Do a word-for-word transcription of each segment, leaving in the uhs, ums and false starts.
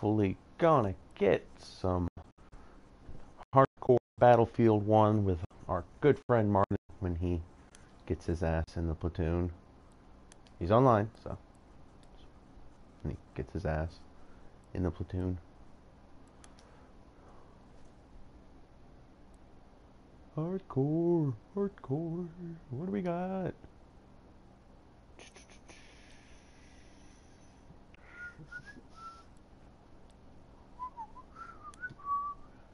hopefully gonna get some hardcore Battlefield one with our good friend Martin when he gets his ass in the platoon. He's online, so and he gets his ass in the platoon. Hardcore, hardcore. What do we got?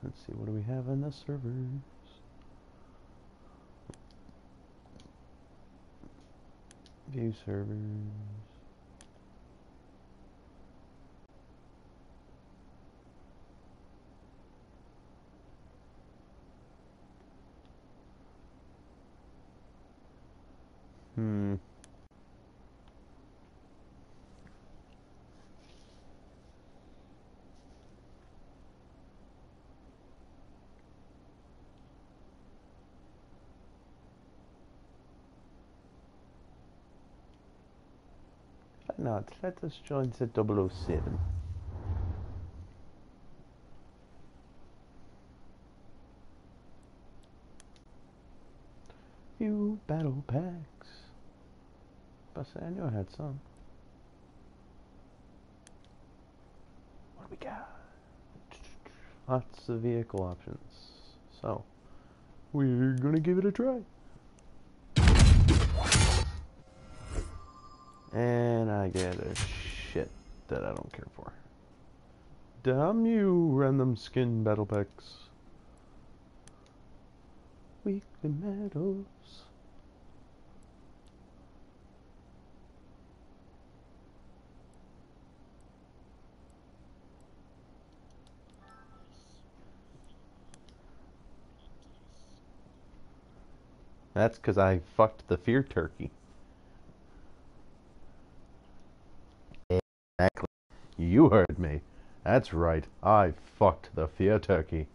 Let's see, what do we have on the servers? View servers. Hmm. Not. Let us join the double oh seven. Few battle packs. But I knew I had some. What do we got? Lots of vehicle options. So we're gonna give it a try. And I get a shit that I don't care for. Damn you, random skin battle packs. Weekly medals. That's because I fucked the fear turkey. Exactly. You heard me. That's right. I fucked the fear turkey.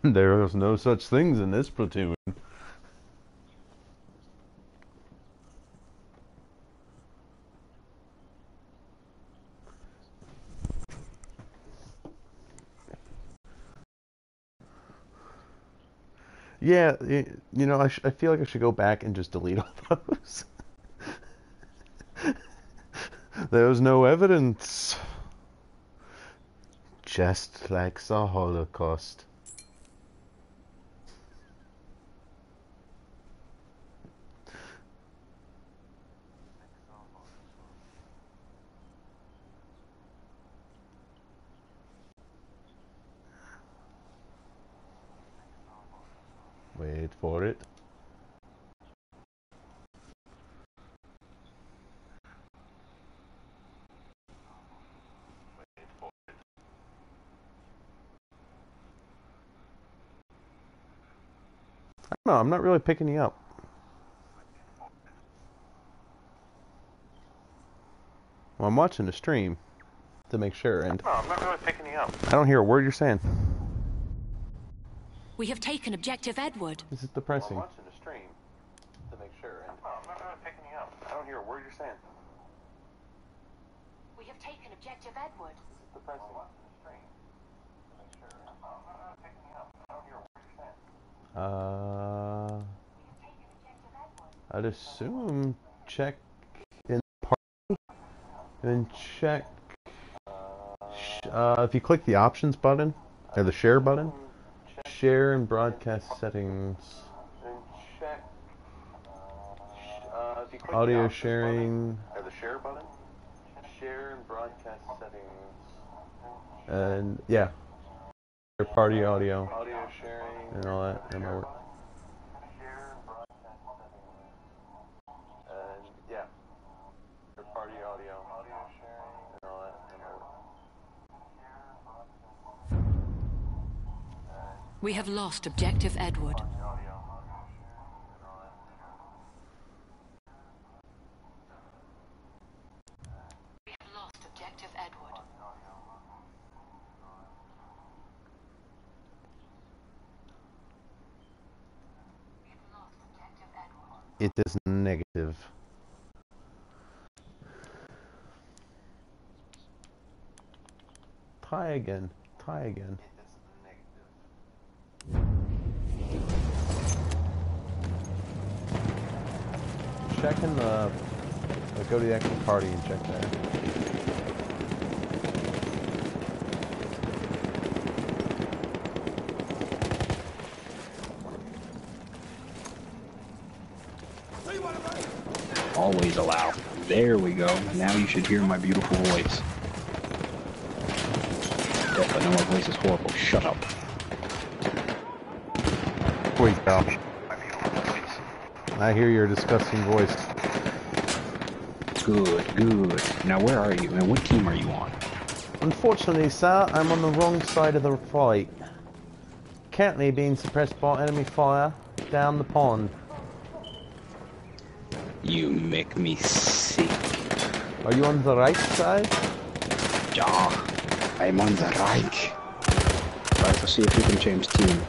There is no such things in this platoon. Yeah, you know, I, sh I feel like I should go back and just delete all those. There's no evidence. Just like the Holocaust. Wait for it. Wait for it. I don't know, I'm not really picking you up. Well, I'm watching the stream to make sure, and I don't know, I'm not really picking you up. I don't hear a word you're saying. We have taken objective Edward. This is depressing. I'm watching the stream to make sure. And I'm not really picking you up. I don't hear a word you're saying. We have taken objective Edward. This is depressing. I'm watching the stream to make sure. I'm not really picking you up. I don't hear a word you're saying. Uh. We have taken objective Edward. I'd assume check in party and check. Uh, if you click the options button or the share button. Share and broadcast settings. And check. Uh, if you click audio the sharing. Button, or the share button. Share and broadcast settings. And yeah, your party audio. Audio sharing. And all that. And my work. Share and broadcast settings. And yeah, your party audio. Audio sharing. And all that. And my work. We have lost objective Edward. We have lost objective Edward. We have lost objective Edward. It is negative. Try again. Try again. Check in the... Or go to the actual party and check there. Always allow. There we go. Now you should hear my beautiful voice. Oh, I know my voice is horrible. Shut up. Wait, pal. I hear your disgusting voice. Good, good. Now where are you? And what team are you on? Unfortunately, sir, I'm on the wrong side of the fight. Currently being suppressed by enemy fire down the pond. You make me sick. Are you on the right side? Yeah, I'm on the right. Right, to see if you can change team.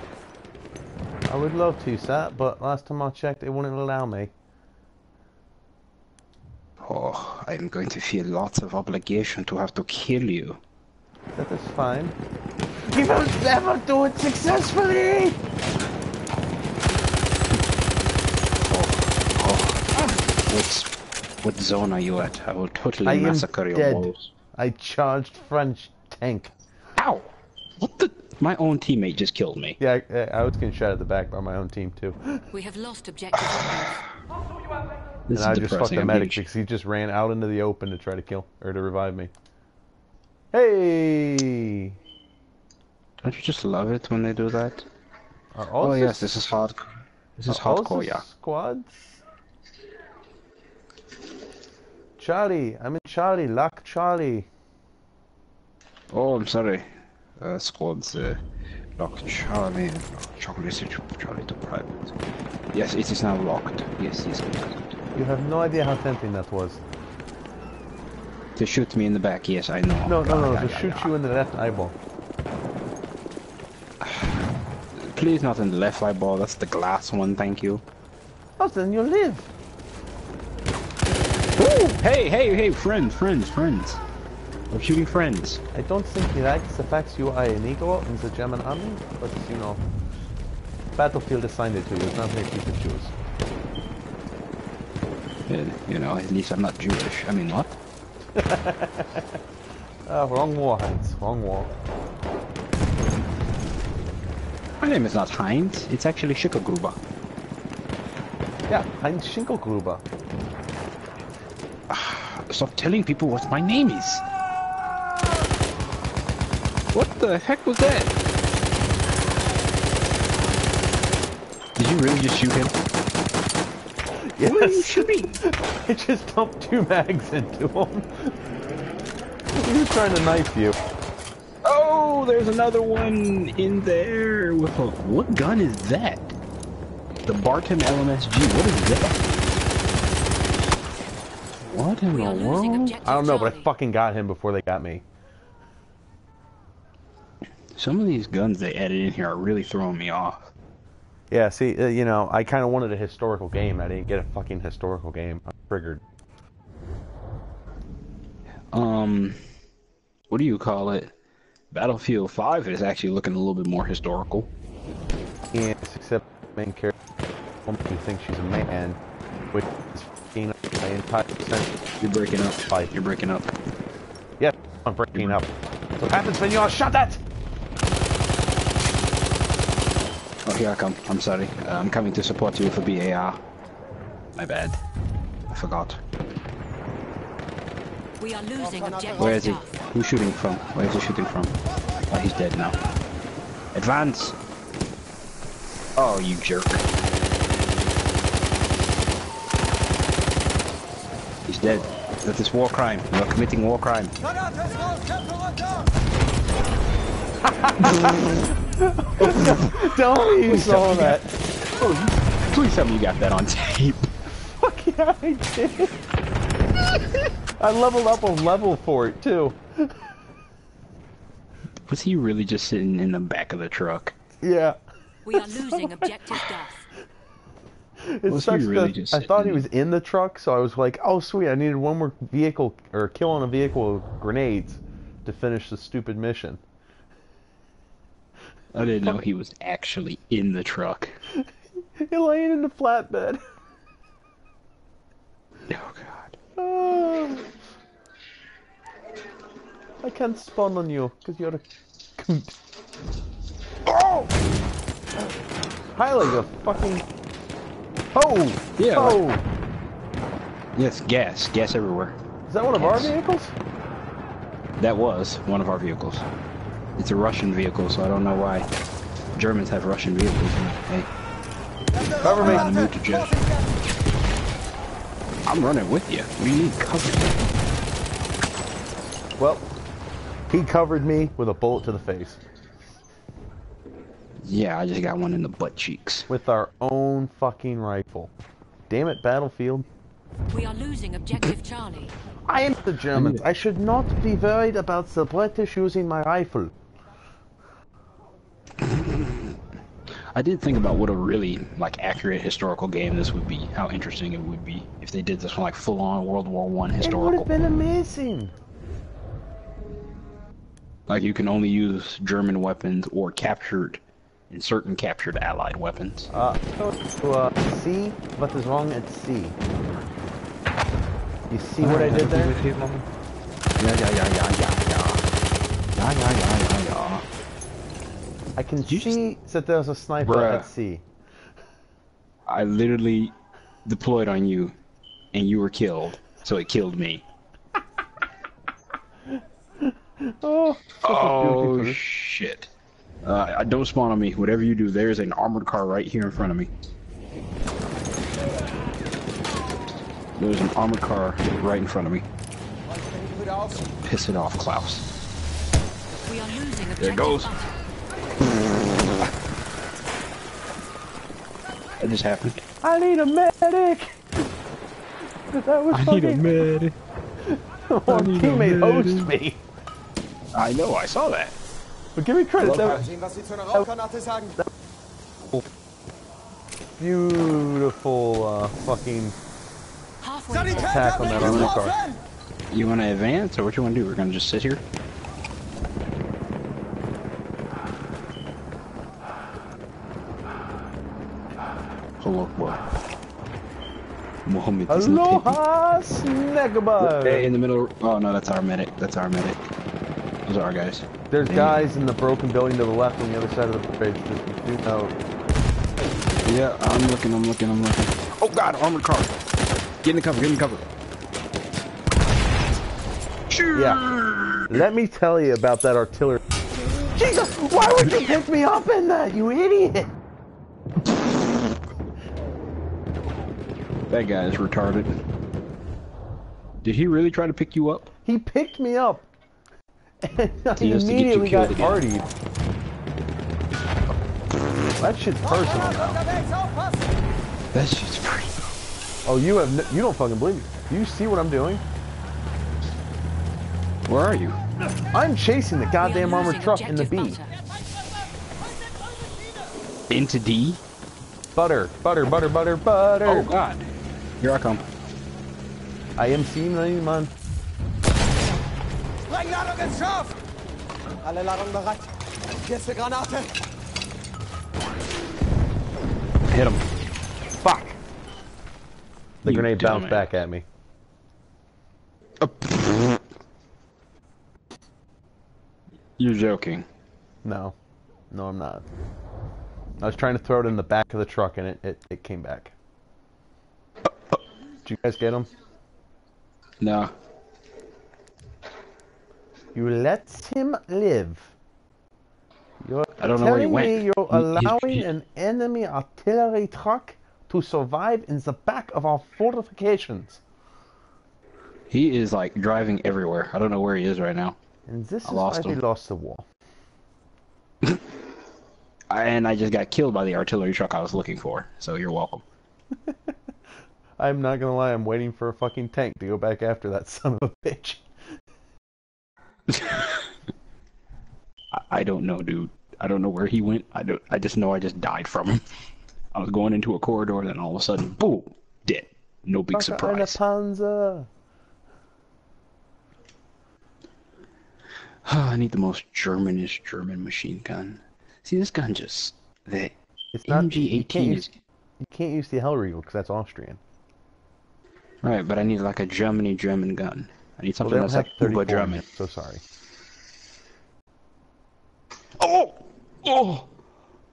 I would love to, sir, but last time I checked, it wouldn't allow me. Oh, I'm going to feel lots of obligation to have to kill you. That is fine. You won't ever do it successfully! What's, what zone are you at? I will totally I massacre your dead. Walls. I charged French tank. Ow! What the? My own teammate just killed me. Yeah, I, I was getting shot at the back by my own team too. We have lost objective. This and is I just fucked the medic because he just ran out into the open to try to kill or to revive me. Hey! Don't you just love it when they do that? Oh yes, this is hard. This is hardcore, yeah. Squads. Charlie, I'm in Charlie, lock Charlie. Oh, I'm sorry. Uh, squads, uh, lock Charlie, lock Charlie, Charlie to private. Yes, it is now locked. Yes, yes, it is locked. You have no idea how tempting that was. To shoot me in the back, yes, I know. No, no, no, to shoot you in the left eyeball. Please not in the left eyeball, that's the glass one, thank you. Oh, then you live. Hey, hey, hey, friends, friends, friends. I'm shooting friends. I don't think he likes the fact you are an ego in the German army, but you know, Battlefield assigned it to you, it's not like you can choose. You know, at least I'm not Jewish. I mean, what? uh, wrong war, Heinz, wrong war. My name is not Heinz, it's actually Schinkelgruber. Yeah, Heinz Schinkelgruber. Stop telling people what my name is. What the heck was that? Did you really just shoot him? Yes. What are you shooting? I just dumped two mags into him. He was trying to knife you. Oh, there's another one in there with a... What gun is that? The Barton L M S G. What is that? What in the world? I don't know, but I fucking got him before they got me. Some of these guns they added in here are really throwing me off. Yeah, see, uh, you know, I kind of wanted a historical game. I didn't get a fucking historical game. I'm triggered. Um, what do you call it? Battlefield five is actually looking a little bit more historical. Yes, except the main character thinks she's a man, which is... My entire percent. You're breaking up. Five. You're breaking up. Yes, I'm breaking You're up. What happens when you are shot at? Oh, here I come. I'm sorry. Uh, I'm coming to support you for B A R. My bad. I forgot. We are losing objective. Where is he? Who's shooting from? Where is he shooting from? Oh, he's dead now. Advance! Oh, you jerk. He's dead. That is war crime. You are committing war crime. Tell me you saw that. Oh, please tell me you got that on tape. Fuck yeah, I did. I leveled up a level for it, too. Was he really just sitting in the back of the truck? Yeah. We are losing objective Duff. It well, sucks really just I thought he was in the truck, so I was like, oh sweet, I needed one more vehicle, or kill on a vehicle with grenades. to finish the stupid mission. I didn't know he was actually in the truck. You're laying in the flatbed. Oh, God. Oh. I can't spawn on you, because you're a... Oh! Highly, you fucking... Oh! Yeah. Oh! Yes, gas. Gas everywhere. Is that one of gas. Our vehicles? That was one of our vehicles. It's a Russian vehicle, so I don't know why Germans have Russian vehicles. Hey. Cover me. I'm, to judge. I'm running with you. What do you need cover? Well, he covered me with a bullet to the face. Yeah, I just got one in the butt cheeks. With our own fucking rifle. Damn it, Battlefield. We are losing objective Charlie. I am the Germans. I should not be worried about the British using my rifle. I did think about what a really, like, accurate historical game this would be. How interesting it would be if they did this one, like, full-on World War One historical. It would have been amazing. Like, you can only use German weapons or captured, and certain captured Allied weapons. Uh, so, uh, see what is wrong at sea. You see what I did there? Yeah, yeah, yeah, yeah, yeah, yeah. Yeah, yeah, yeah, yeah, yeah. I can see that there's a sniper Bruh. at sea. I literally deployed on you, and you were killed, so it killed me. oh, oh shit. Uh, don't spawn on me. Whatever you do, there's an armored car right here in front of me. There's an armored car right in front of me. Piss it off, Klaus. We are losing there it goes. That just happened. I need a medic! That was I funny. need a medic. Our teammate hosts me. I know, I saw that. But give me credit, that was... That was beautiful, uh, fucking... attack on that armored car. You want to advance, or what you want to do? We're going to just sit here? Hello, boy. Mohammed is Aloha, Snagabug! Hey, in the middle... Oh, no, that's our medic. That's our medic. Those are our guys. There's Damn. guys in the broken building to the left on the other side of the bridge. No. Yeah, I'm looking, I'm looking, I'm looking. Oh, God, armored car! Get in the cover, get in the cover. Yeah. Let me tell you about that artillery. Jesus, why would you pick me up in that, you idiot? That guy is retarded. Did he really try to pick you up? He picked me up. And I immediately got partied. That shit's personal now. That shit's personal. Oh, you have no, you don't fucking believe me. Do you see what I'm doing? Where are you? I'm chasing the goddamn armored truck in the B. Into D? Butter, butter, butter, butter, butter. Oh God. Here I come. I am seeing man. Hit him. Fuck. The you grenade bounced it. back at me. Uh, You're joking. No. No, I'm not. I was trying to throw it in the back of the truck and it, it, it came back. Uh, uh. Did you guys get him? No. You let him live. You're I don't know where he went. Telling me you're allowing he's, he's... an enemy artillery truck to survive in the back of our fortifications. He is like driving everywhere. I don't know where he is right now. And this I is lost why him. He lost the war. And I just got killed by the artillery truck I was looking for. So you're welcome. I'm not gonna lie. I'm waiting for a fucking tank to go back after that son of a bitch. I don't know, dude. I don't know where he went. I don't. I just know I just died from him. I was going into a corridor, and then all of a sudden, boom, dead. No big surprise. Oh, I need the most Germanish German machine gun. See, this gun just that. It's not M G eighteen. You, you can't use the Hellriegel because that's Austrian. Right, but I need like a Germany German gun. I need something well, that's like Uber German. So sorry. Oh, oh,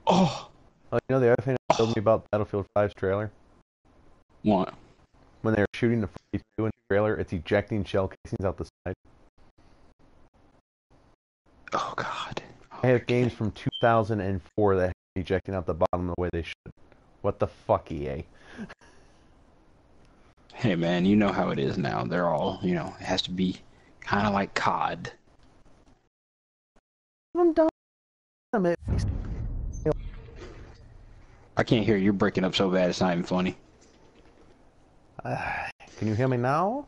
oh. Well, you know the other thing that told me about Battlefield five's trailer. What? When they were shooting the forty-two in the trailer, it's ejecting shell casings out the side. Oh God! I have games from two thousand four that have ejecting out the bottom the way they should. What the fuck, E A? Hey man, you know how it is now. They're all, you know, it has to be kind of like C O D. I'm done. I can't hear you. You're breaking up so bad. It's not even funny. Uh, can you hear me now?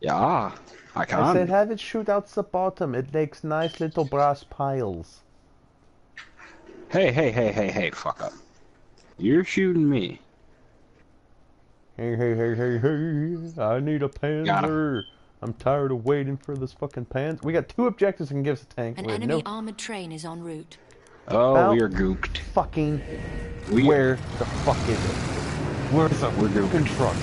Yeah, I can. I said have it shoot out the bottom. It makes nice little brass piles. Hey, hey, hey, hey, hey, fuck up. You're shooting me. Hey, hey, hey, hey, hey. I need a panzer. I'm tired of waiting for this fucking panzer. We got two objectives and gives a tank. An Wait, enemy no. armored train is en route. Oh, About we are gooked. Fucking. We Where are... the fuck is it? Where's the We're fucking gooked. truck?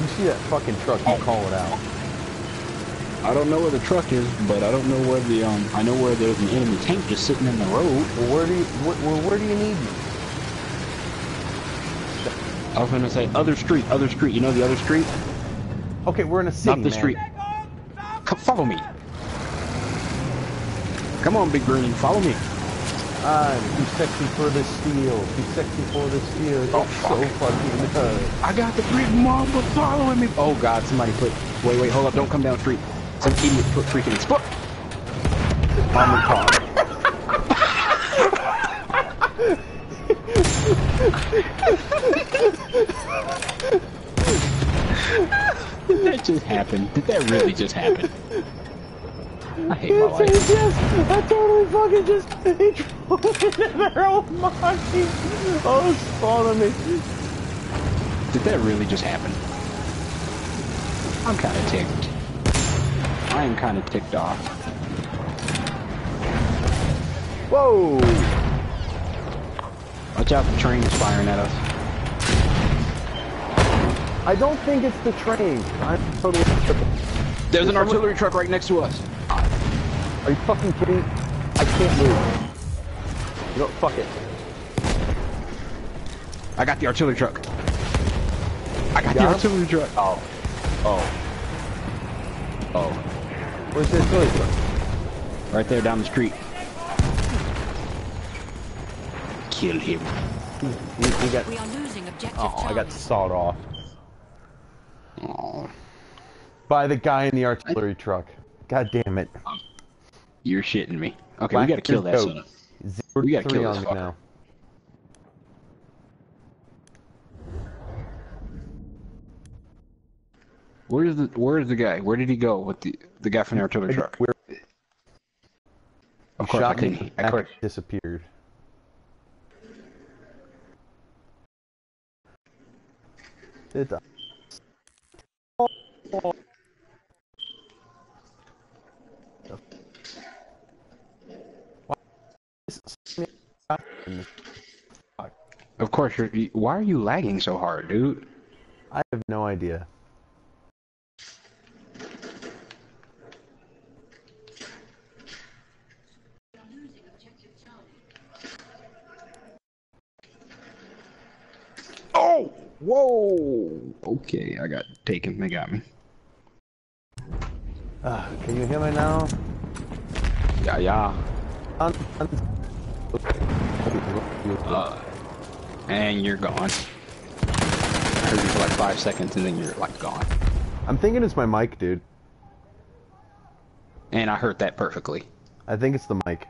You see that fucking truck, you oh. call it out. I don't know where the truck is, but I don't know where the, um, I know where there's an enemy tank just sitting in the road. Well, where do you, wh well, where do you need me? I was gonna say, other street, other street, you know the other street? Okay, we're in a city, Not the man. street. Come, follow me. Come on, Big Green, follow me. I'm too sexy for the steel, too sexy for the steel. It's oh, fuck. so fucking hard. I got the big mamba following me. Oh, God, somebody put, wait, wait, hold up, don't come down the street. Some idiot put freaking explode on the car. Did that just happen? Did that really just happen? I hate my life. Yes, I totally fucking just he drove into their own monkey. Oh, it's following me. Did that really just happen? I'm kind of ticked. I am kind of ticked off. Whoa! Watch out, the train's firing at us. I don't think it's the train. I'm totally tripping. There's Is an artillery truck right next to us. Are you fucking kidding? I can't move. You know, fuck it. I got the artillery truck. I got, got the him? artillery truck. Oh. Oh. Oh. Where's this going from? Right there down the street. Kill him. We, we got... We are losing objective oh, time. I got sawed off. Oh. By the guy in the artillery I... truck. God damn it. Um, you're shitting me. Okay, Black we gotta kill that son. We gotta kill this fucker. Now. Where is the Where is the guy? Where did he go with the the guy from the artillery truck? Where? Of course, I couldn't. I could disappeared. It, uh, oh, oh. Of course, you're, why are you lagging so hard, dude? I have no idea. Whoa! Okay, I got taken. They got me. Uh, can you hear me now? Yeah, yeah. Uh, and you're gone. I heard you for like five seconds, and then you're like gone. I'm thinking it's my mic, dude. And I heard that perfectly. I think it's the mic.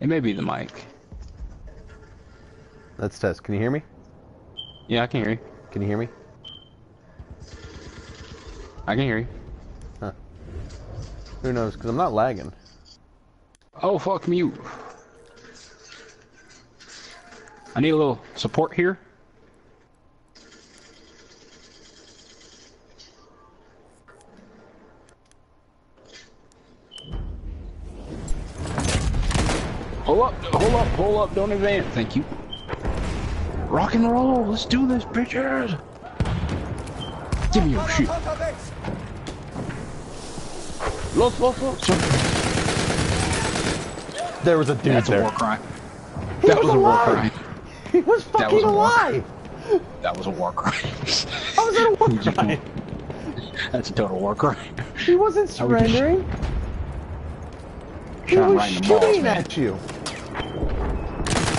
It may be the mic. Let's test. Can you hear me? Yeah, I can hear you. Can you hear me? I can hear you. Huh. Who knows? Because I'm not lagging. Oh, fuck me. I need a little support here. Pull up, pull up, don't advance. Thank you. Rock and roll, let's do this, bitches. Give me your shit. Los, los, los. There was a dude That's there. That's a war cry. He that was, was a war cry. He was fucking alive. That was a war cry. How was that a war cry? That's a total war cry. He wasn't surrendering. He was right shooting balls, at you.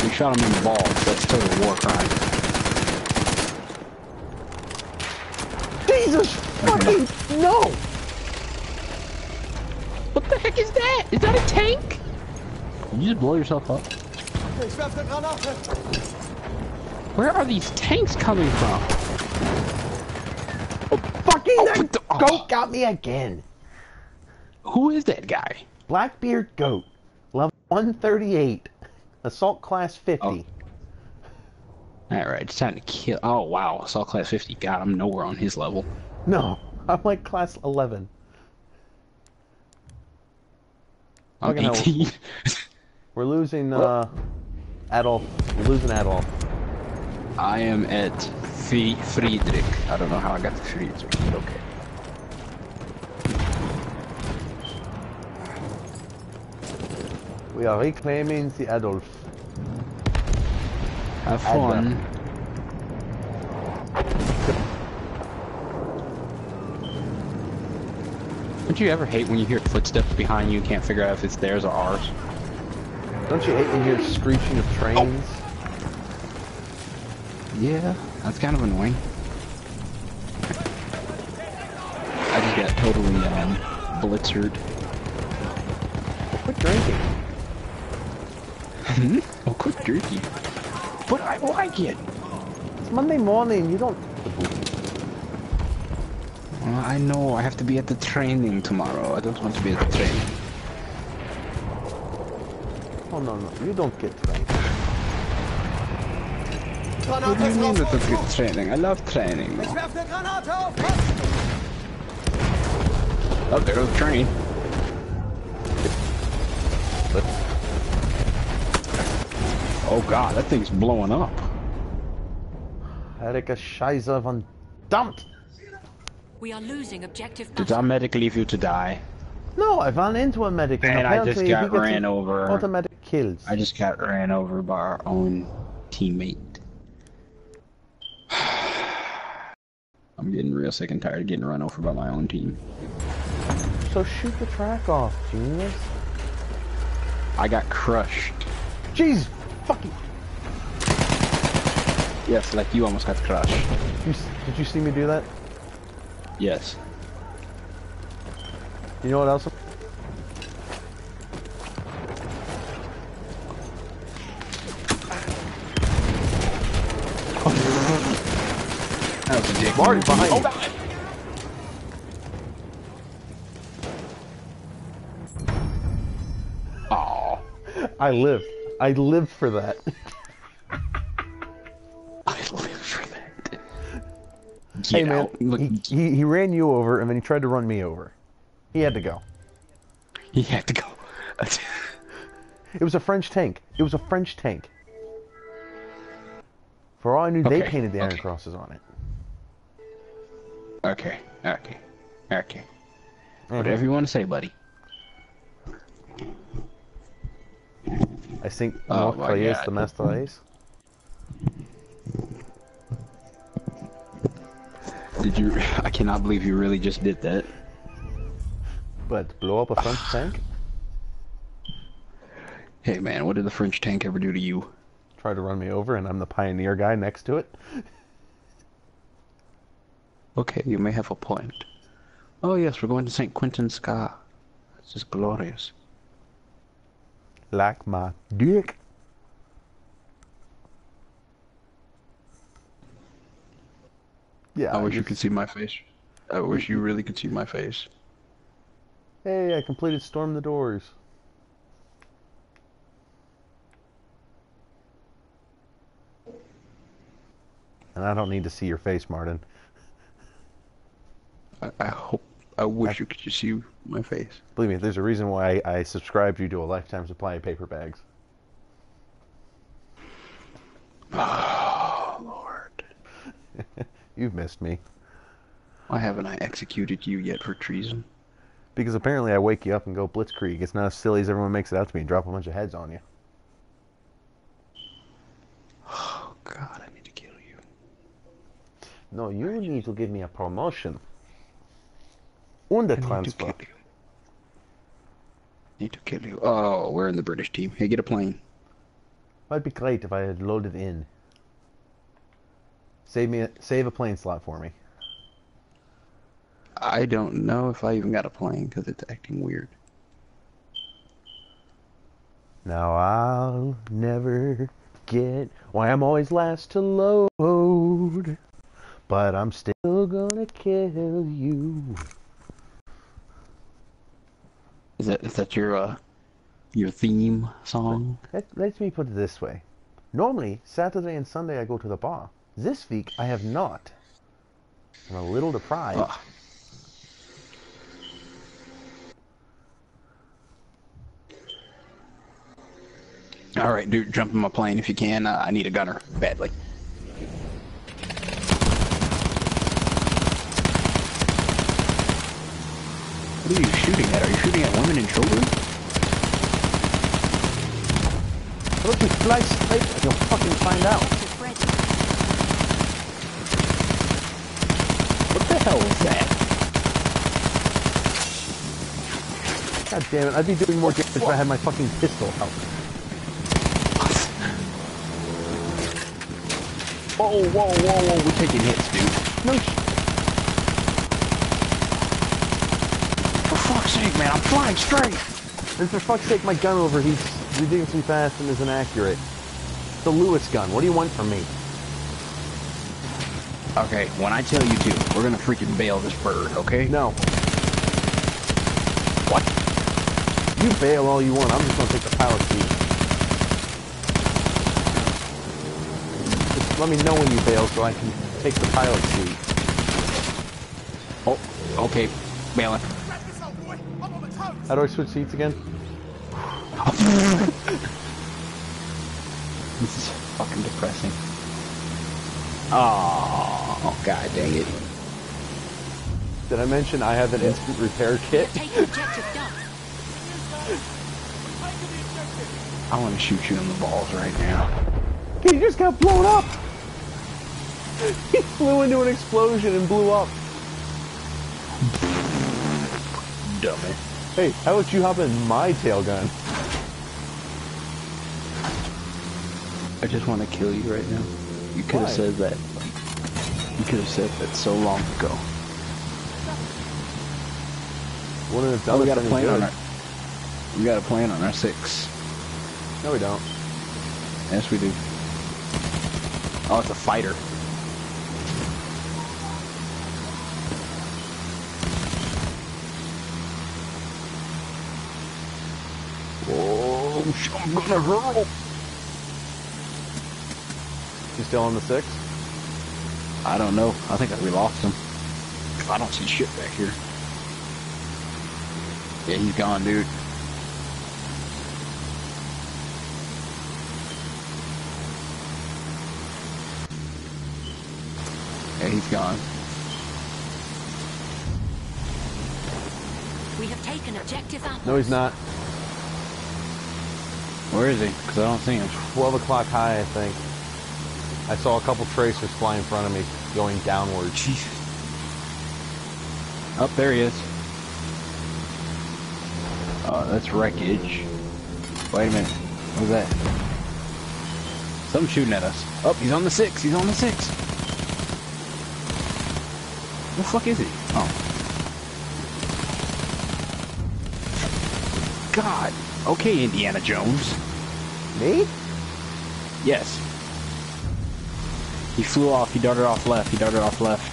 We shot him in the balls. That's a total war crime. Jesus fucking no! What the heck is that? Is that a tank? Did you just blow yourself up? Where are these tanks coming from? Oh, fucking oh, that oh. goat got me again. Who is that guy? Blackbeard Goat, level one thirty-eight, assault class fifty. Oh. Alright, it's time to kill. Oh wow, assault class fifty. God, I'm nowhere on his level. No, I'm like class eleven. I'm eighteen. We're losing, uh, Adolf. We're losing Adolf. I am at Friedrich. I don't know how I got to Friedrich, but okay. We are reclaiming the Adolf. Have fun. Don't you ever hate when you hear footsteps behind you and can't figure out if it's theirs or ours? Don't you hate when you hear screeching of trains? Oh. Yeah, that's kind of annoying. I just got totally um, blitzered. Quit drinking. Hmm? Oh, quit drinking. But I like it. It's Monday morning, you don't... Well, I know, I have to be at the training tomorrow. I don't want to be at the training. Oh, no, no, you don't get training. What do you mean that I don't get training? I love training. Oh, there goes the train. Oh god, that thing's blowing up. Erika Scheiser von Dumpt! We are losing objective. Did our medic leave you to die? No, I ran into a medic and, and I just got ran over. Automatic kills. I just got ran over by our own teammate. I'm getting real sick and tired of getting run over by my own team. So shoot the track off, genius. I got crushed. Jeez! Fuck you. Yes, like you almost got crushed. You, did you see me do that? Yes. You know what else? Oh. That was a dick. Martin behind you. Oh, God. Aww. I lived. I lived for that. I lived for that. Get hey man, he, he, he ran you over and then he tried to run me over. He had to go. He had to go. It was a French tank. It was a French tank. For all I knew, okay. They painted the Iron okay. Crosses on it. Okay, okay, okay. Mm-hmm. Whatever you want to say, buddy. I think oh, North Korea is the master race. Did you? I cannot believe you really just did that. But blow up a French tank? Hey man, what did the French tank ever do to you? Try to run me over, and I'm the pioneer guy next to it. Okay, you may have a point. Oh yes, we're going to Saint Quentin Scar. This is glorious. Like my dick. Yeah. I wish you could see my face. I wish you really could see my face. Hey, I completed Storm the Doors. And I don't need to see your face, Martin. I, I hope. I wish I, you could just see my face. Believe me, there's a reason why I, I subscribed you to a lifetime supply of paper bags. You've missed me. Why haven't I executed you yet for treason? Because apparently I wake you up and go blitzkrieg. It's not as silly as everyone makes it out to me and drop a bunch of heads on you. Oh, God, I need to kill you. No, you need to give me a promotion. And a transfer. I need to kill you. Need to kill you. Oh, we're in the British team. Hey, get a plane. That'd be great if I had loaded in. Save me, a, save a plane slot for me. I don't know if I even got a plane because it's acting weird. Now I'll never get why I'm always last to load, but I'm still gonna kill you. Is that is that your uh, your theme song? Let, let me put it this way. Normally Saturday and Sunday I go to the bar. This week, I have not. I'm a little deprived. Uh, Alright, dude, jump in my plane if you can. Uh, I need a gunner, badly. What are you shooting at? Are you shooting at women and children? Why don't you fly straight and you'll fucking find out? What the hell was that? God damn it, I'd be doing more damage if I had my fucking pistol out. Whoa, whoa, whoa, whoa, we're taking hits, dude. No sh- For fuck's sake, man, I'm flying straight! And for fuck's sake, my gun overheats ridiculously fast and is inaccurate. The Lewis gun, what do you want from me? Okay, when I tell you to, we're gonna freaking bail this bird, okay? No. What? You bail all you want, I'm just gonna take the power seat. Just let me know when you bail so I can take the pilot seat. Oh, okay, bailing. How do I switch seats again? This is fucking depressing. Oh, oh, god dang it. Did I mention I have an instant repair kit? I want to shoot you in the balls right now. He just got blown up! He flew into an explosion and blew up. Dummy. Hey, how about you hop in my tail gun? I just want to kill you right now. You could have said that. You could have said that so long ago. What if oh, we got a plan on our. We got a plan on our six. No, we don't. Yes, we do. Oh, it's a fighter. Oh, I'm gonna hurl. You still on the six? I don't know. I think we lost him. I don't see shit back here. Yeah, he's gone, dude. Yeah, he's gone. We have taken objective out. No, he's not. Where is he? Because I don't see him. twelve o'clock high, I think. I saw a couple tracers fly in front of me, going downward. Jeez. Up oh, there he is. Oh, that's wreckage. Wait a minute. What was that? Something shooting at us. Oh, he's on the six. He's on the six. Where the fuck is he? Oh. God. Okay, Indiana Jones. Me? Yes. He flew off, he darted off left, he darted off left.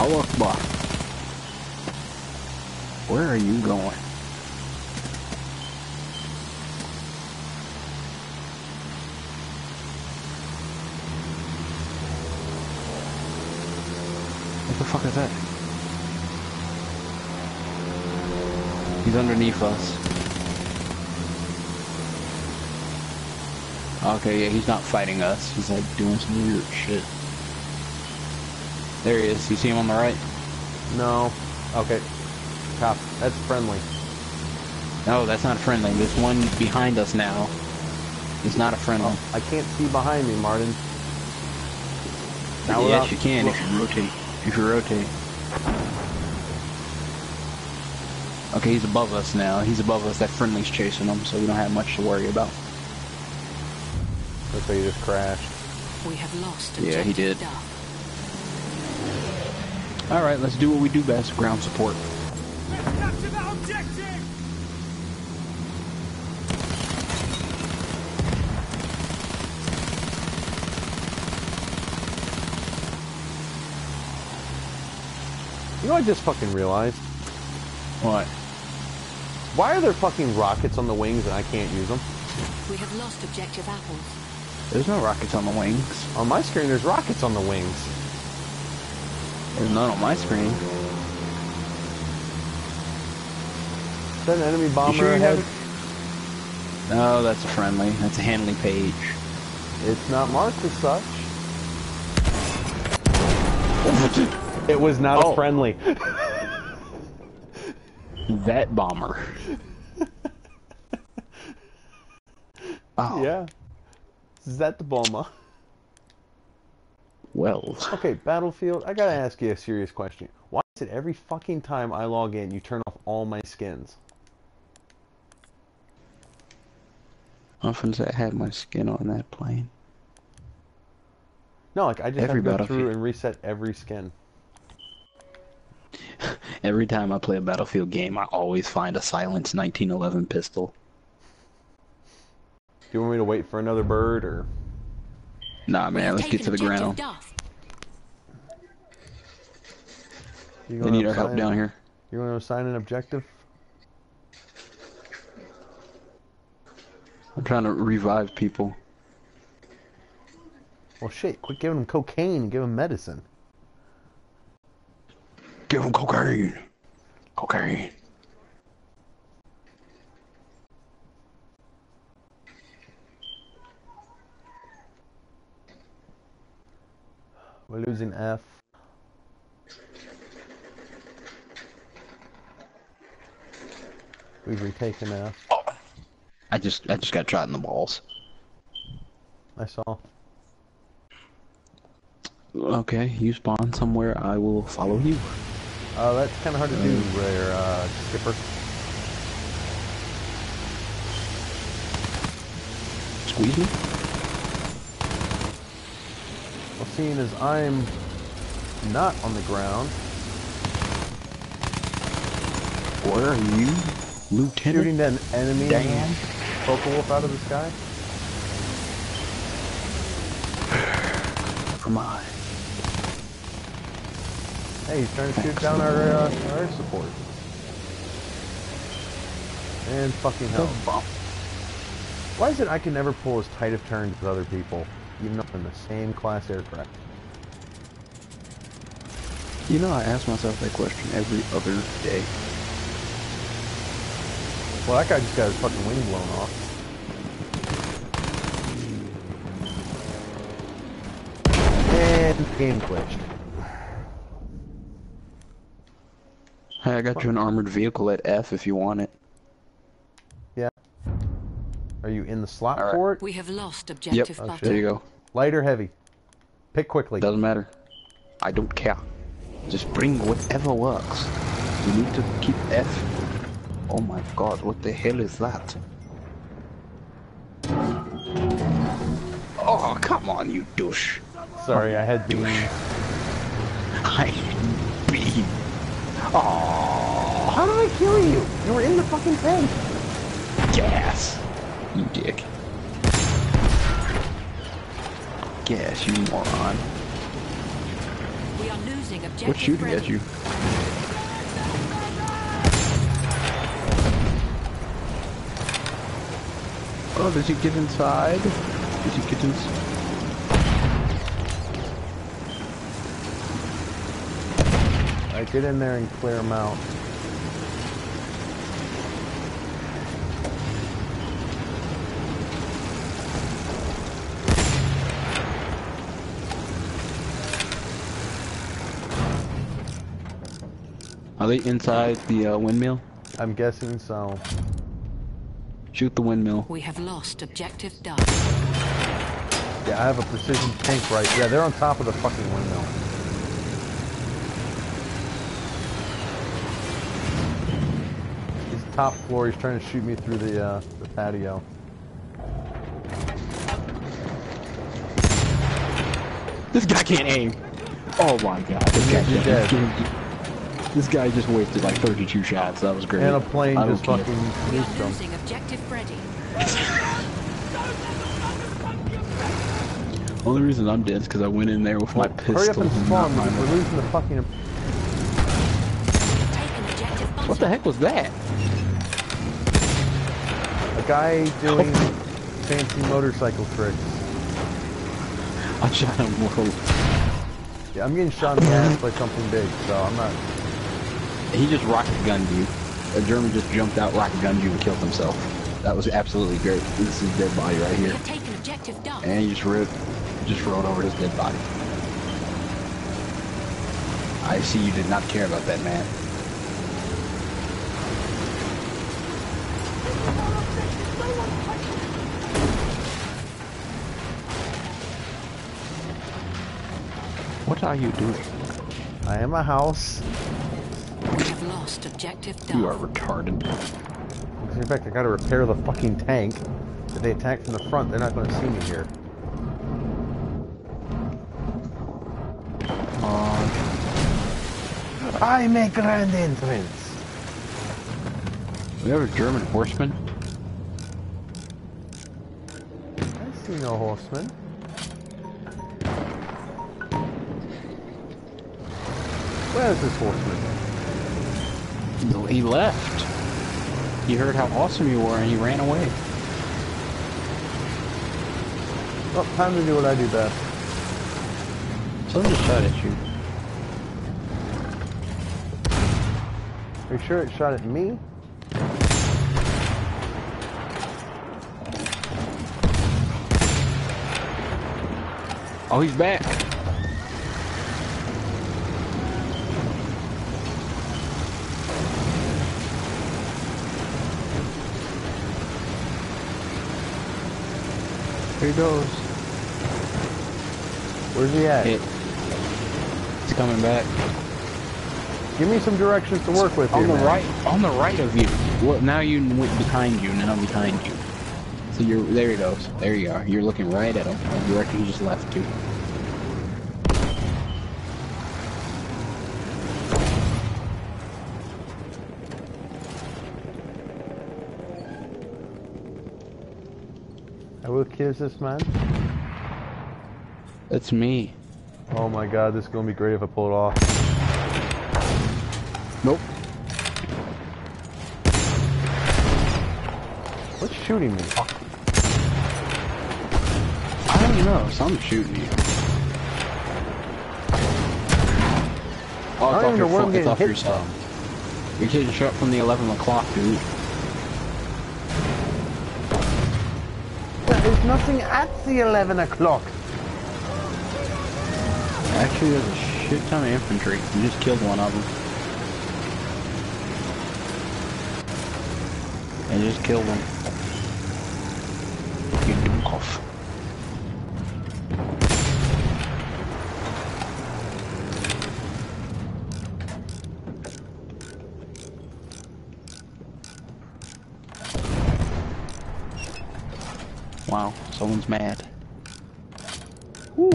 Allahu Akbar. Where are you going? What the fuck is that? He's underneath us. Okay, yeah, he's not fighting us. He's like doing some weird shit. There he is. You see him on the right? No. Okay. Cop. That's friendly. No, that's not friendly. There's one behind us now. It's not a friendly. Oh, I can't see behind me, Martin. Now yes, you can if you rotate. If you rotate. Okay, he's above us now. He's above us. That friendly's chasing him, so we don't have much to worry about. Looks like he just crashed. We have lost. Yeah, he did. All right, let's do what we do best: ground support. Let's capture the objective. You know what I just fucking realized? What? Why are there fucking rockets on the wings and I can't use them? We have lost objective apples. There's no rockets on the wings. On my screen, there's rockets on the wings. There's none on my screen. Is that an enemy bomber sure ahead? No, that's a friendly. That's a handling page. It's not marked as such. It was not oh. a friendly. That bomber. Oh. Yeah. That the bomber. Well. Okay, Battlefield, I gotta ask you a serious question. Why is it every fucking time I log in, you turn off all my skins? How often does I have my skin on that plane? No, like, I just every have to go through and reset every skin. Every time I play a Battlefield game, I always find a silenced nineteen eleven pistol. Do you want me to wait for another bird, or...? Nah, man, let's get to the ground. They need our help down here. You want to assign an objective? I'm trying to revive people. Well, shit, quit giving them cocaine and give them medicine. Give him cocaine. Cocaine. We're losing F. We've retaken F. Oh, I just I just got shot in the balls. I saw. Okay, you spawn somewhere, I will follow you. Uh, that's kind of hard to do there, uh, Skipper. Squeeze me? Well, seeing as I'm not on the ground... Where are you, Lieutenant? Shooting that enemy Poke Wolf out of the sky? From my eyes. Hey, he's trying to shoot down our, uh, our air support. And fucking hell. Why is it I can never pull as tight of turns with other people, even up in the same class aircraft? You know, I ask myself that question every other day. Well, that guy just got his fucking wing blown off. And game glitched. Hey, I got you an armored vehicle at F if you want it. Yeah. Are you in the slot right. for it? We have lost objective. Yep. Oh, there you go. Light or heavy? Pick quickly. Doesn't matter. I don't care. Just bring whatever works. We need to keep F. Oh my god, what the hell is that? Oh, come on, you douche. Sorry, I had douche. I had beam. Oh! How did I kill you? You were in the fucking tank. Gas, you dick. Gas, you moron. We are losing objective. What's shooting at you? Oh, did you get inside? Did you get inside? Alright, get in there and clear them out. Are they inside the uh, windmill? I'm guessing so. Shoot the windmill. We have lost objective Duck. Yeah, I have a precision tank right. Yeah, they're on top of the fucking windmill. He's top floor. He's trying to shoot me through the uh, the patio. This guy can't aim. Oh my god. This guy's dead. Dead. This guy just wasted like thirty-two shots. That was great. And a plane I just fucking nuked him. Objective Freddy. Only reason I'm dead is because I went in there with well, my pistol. Hurry up and spawn. We're losing the fucking... What the heck was that? A guy doing oh. fancy motorcycle tricks. I shot him low. Yeah, I'm getting shot in the ass by something big, so I'm not... He just rocket gunned you. A German just jumped out, rocket gunned you, and killed himself. That was absolutely great. This is his dead body right here. And he just ripped, just rolled over his dead body. I see you did not care about that man. What are you doing? I am a house. We have lost objective Duff. You are retarded. In fact, I gotta repair the fucking tank. If they attack from the front, they're not gonna see me here. Uh, I make grand entrance. We have a German horseman. I see no horseman. Where is this horseman? He left. He heard how awesome you were and he ran away. Well, time to do what I do best. Someone just shot at you. Are you sure it shot at me? Oh, he's back. Here he goes. Where's he at? It, it's coming back. Give me some directions to work with. On here, the man. right, on the right of you. Well, now you went behind you, now I'm behind you. So you're there. He goes. There you are. You're looking right at him. The direction he just left to. Who kills this man? That's me. Oh my god, this is gonna be great if I pull it off. Nope. What's shooting me? I don't know, something's shooting you. Oh, it's off your foot, it's off your side. You're getting shot from the eleven o'clock, dude. There's nothing at the eleven o'clock. Actually, there's a shit ton of infantry. You just killed one of them. And just killed them. Get them off. Wow, someone's mad. Woo.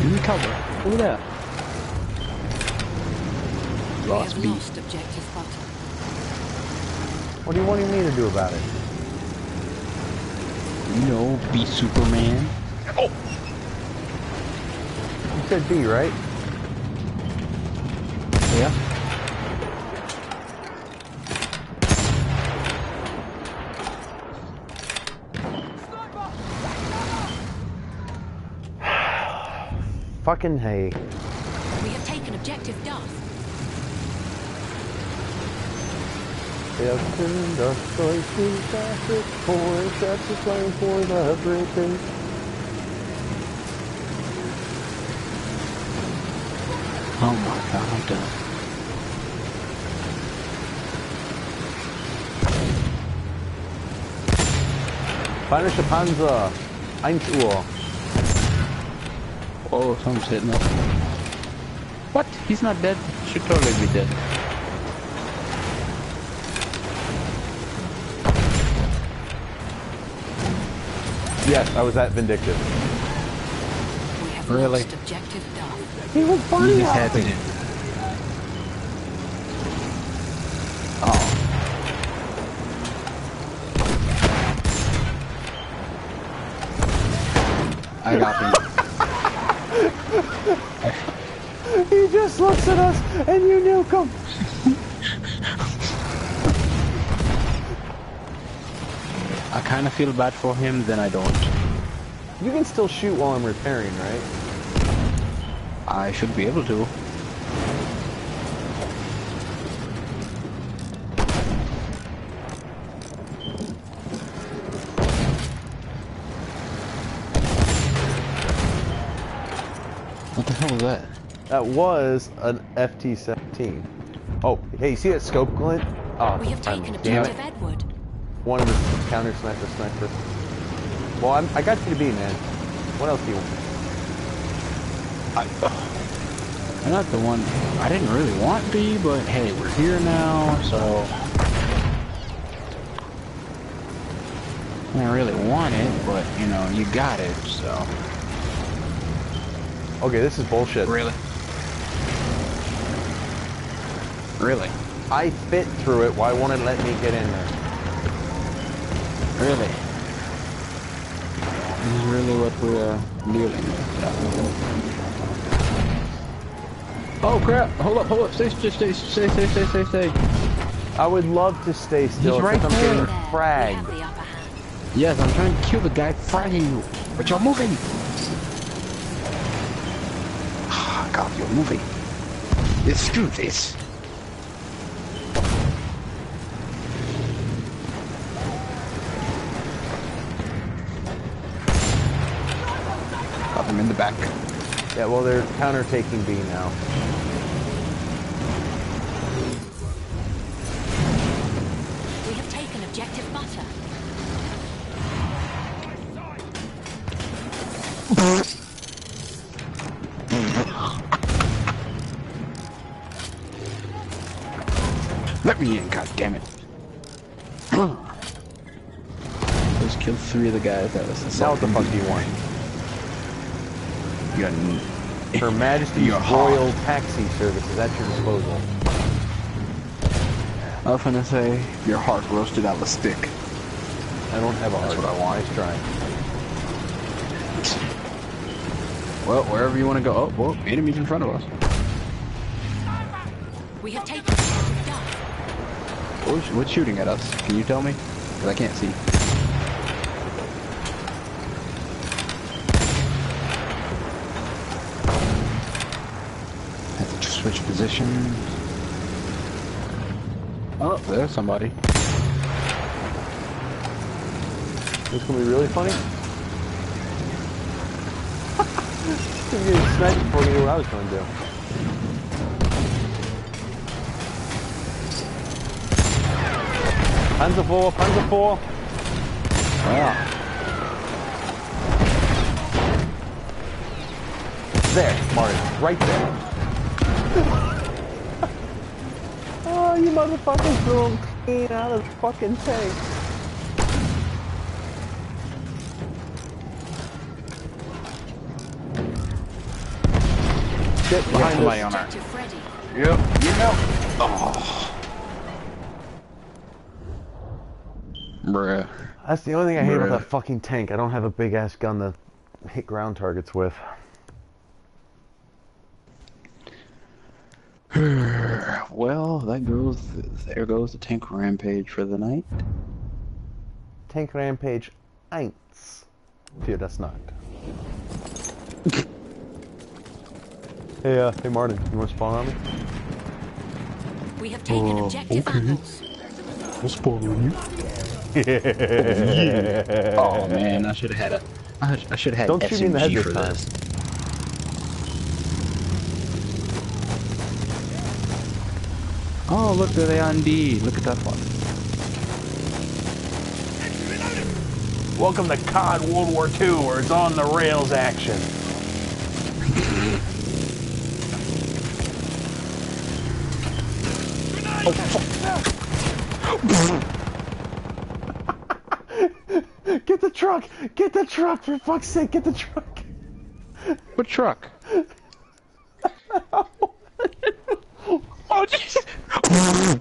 Enemy cover. Over there. Lost B. What do you want me to do about it? You know, be Superman. Oh! You said B, right? Yeah. Fucking hey. We have taken objective Duff. Captain Duff, for the breaking. found her. Spanische Panzer, one Uhr. Oh, someone's hitting up. What? He's not dead? Should totally be dead. Yes, I was that vindictive. We have really? Lost objective Duff. He was funny. Oh. I got him. He just looks at us and you nuke him. I kind of feel bad for him, then I don't. You can still shoot while I'm repairing, right? I should be able to. What the hell was that? That was an F T seventeen. Oh, hey, you see that scope glint? Oh, we have taken objective Edward. One of the counter sniper snipers. Well, I'm, I got you to be, man. What else do you want? I, uh, I'm not the one. I didn't really want to be, but hey, we're here now, so. I didn't really want it, but you know, you got it, so. Okay, this is bullshit. Really? Really? I fit through it. Why won't it let me get in there? Really? This is really what we're dealing with. Oh crap! Hold up, hold up! Stay, stay, stay, stay, stay, stay, stay, stay. I would love to stay still. He's right there. I'm getting fragged. Yes, I'm trying to kill the guy fragging you, but you're moving. Ah, God, you're moving. Let's do this. In the back. Yeah, well, they're counter-taking B now. We have taken objective butter. Let me in, god damn it. Just killed three of the guys that was inside. Now what the fuck do you want? Her Majesty's Royal Taxi Service is at your disposal. I was gonna say, your heart roasted out of a stick. I don't have a heart. That's what I want. Nice try. Well, wherever you want to go. Oh, whoa, enemies in front of us. We have taken. What's, what's shooting at us? Can you tell me? Because I can't see. Switch positions. Oh, there's somebody. This is gonna be really funny. You can get sniped before you knew what I was gonna do. Panzer four, Panzer four. Wow. There, Martin, right there. Oh, you motherfuckers threw him clean out of the fucking tank. Shit, behind the on her. Yep, you know. Oh. Bruh. That's the only thing I hate Bruh. about that fucking tank. I don't have a big ass gun to hit ground targets with. Well, that goes. There goes the tank rampage for the night. Tank rampage, eins. Dude, that's not. hey, uh, hey, Martin, you want to spawn on me? We have taken uh, objective apples. Okay. I'll spawn on you. yeah. Oh man, I should have had a. I, I should have had. Don't shoot me in the head this time. Oh, look, there they are indeed. Look at that one. Welcome to C O D World War Two, where it's on the rails action. Oh, fuck. Get the truck! Get the truck, for fuck's sake, get the truck! What truck? Oh, Jesus!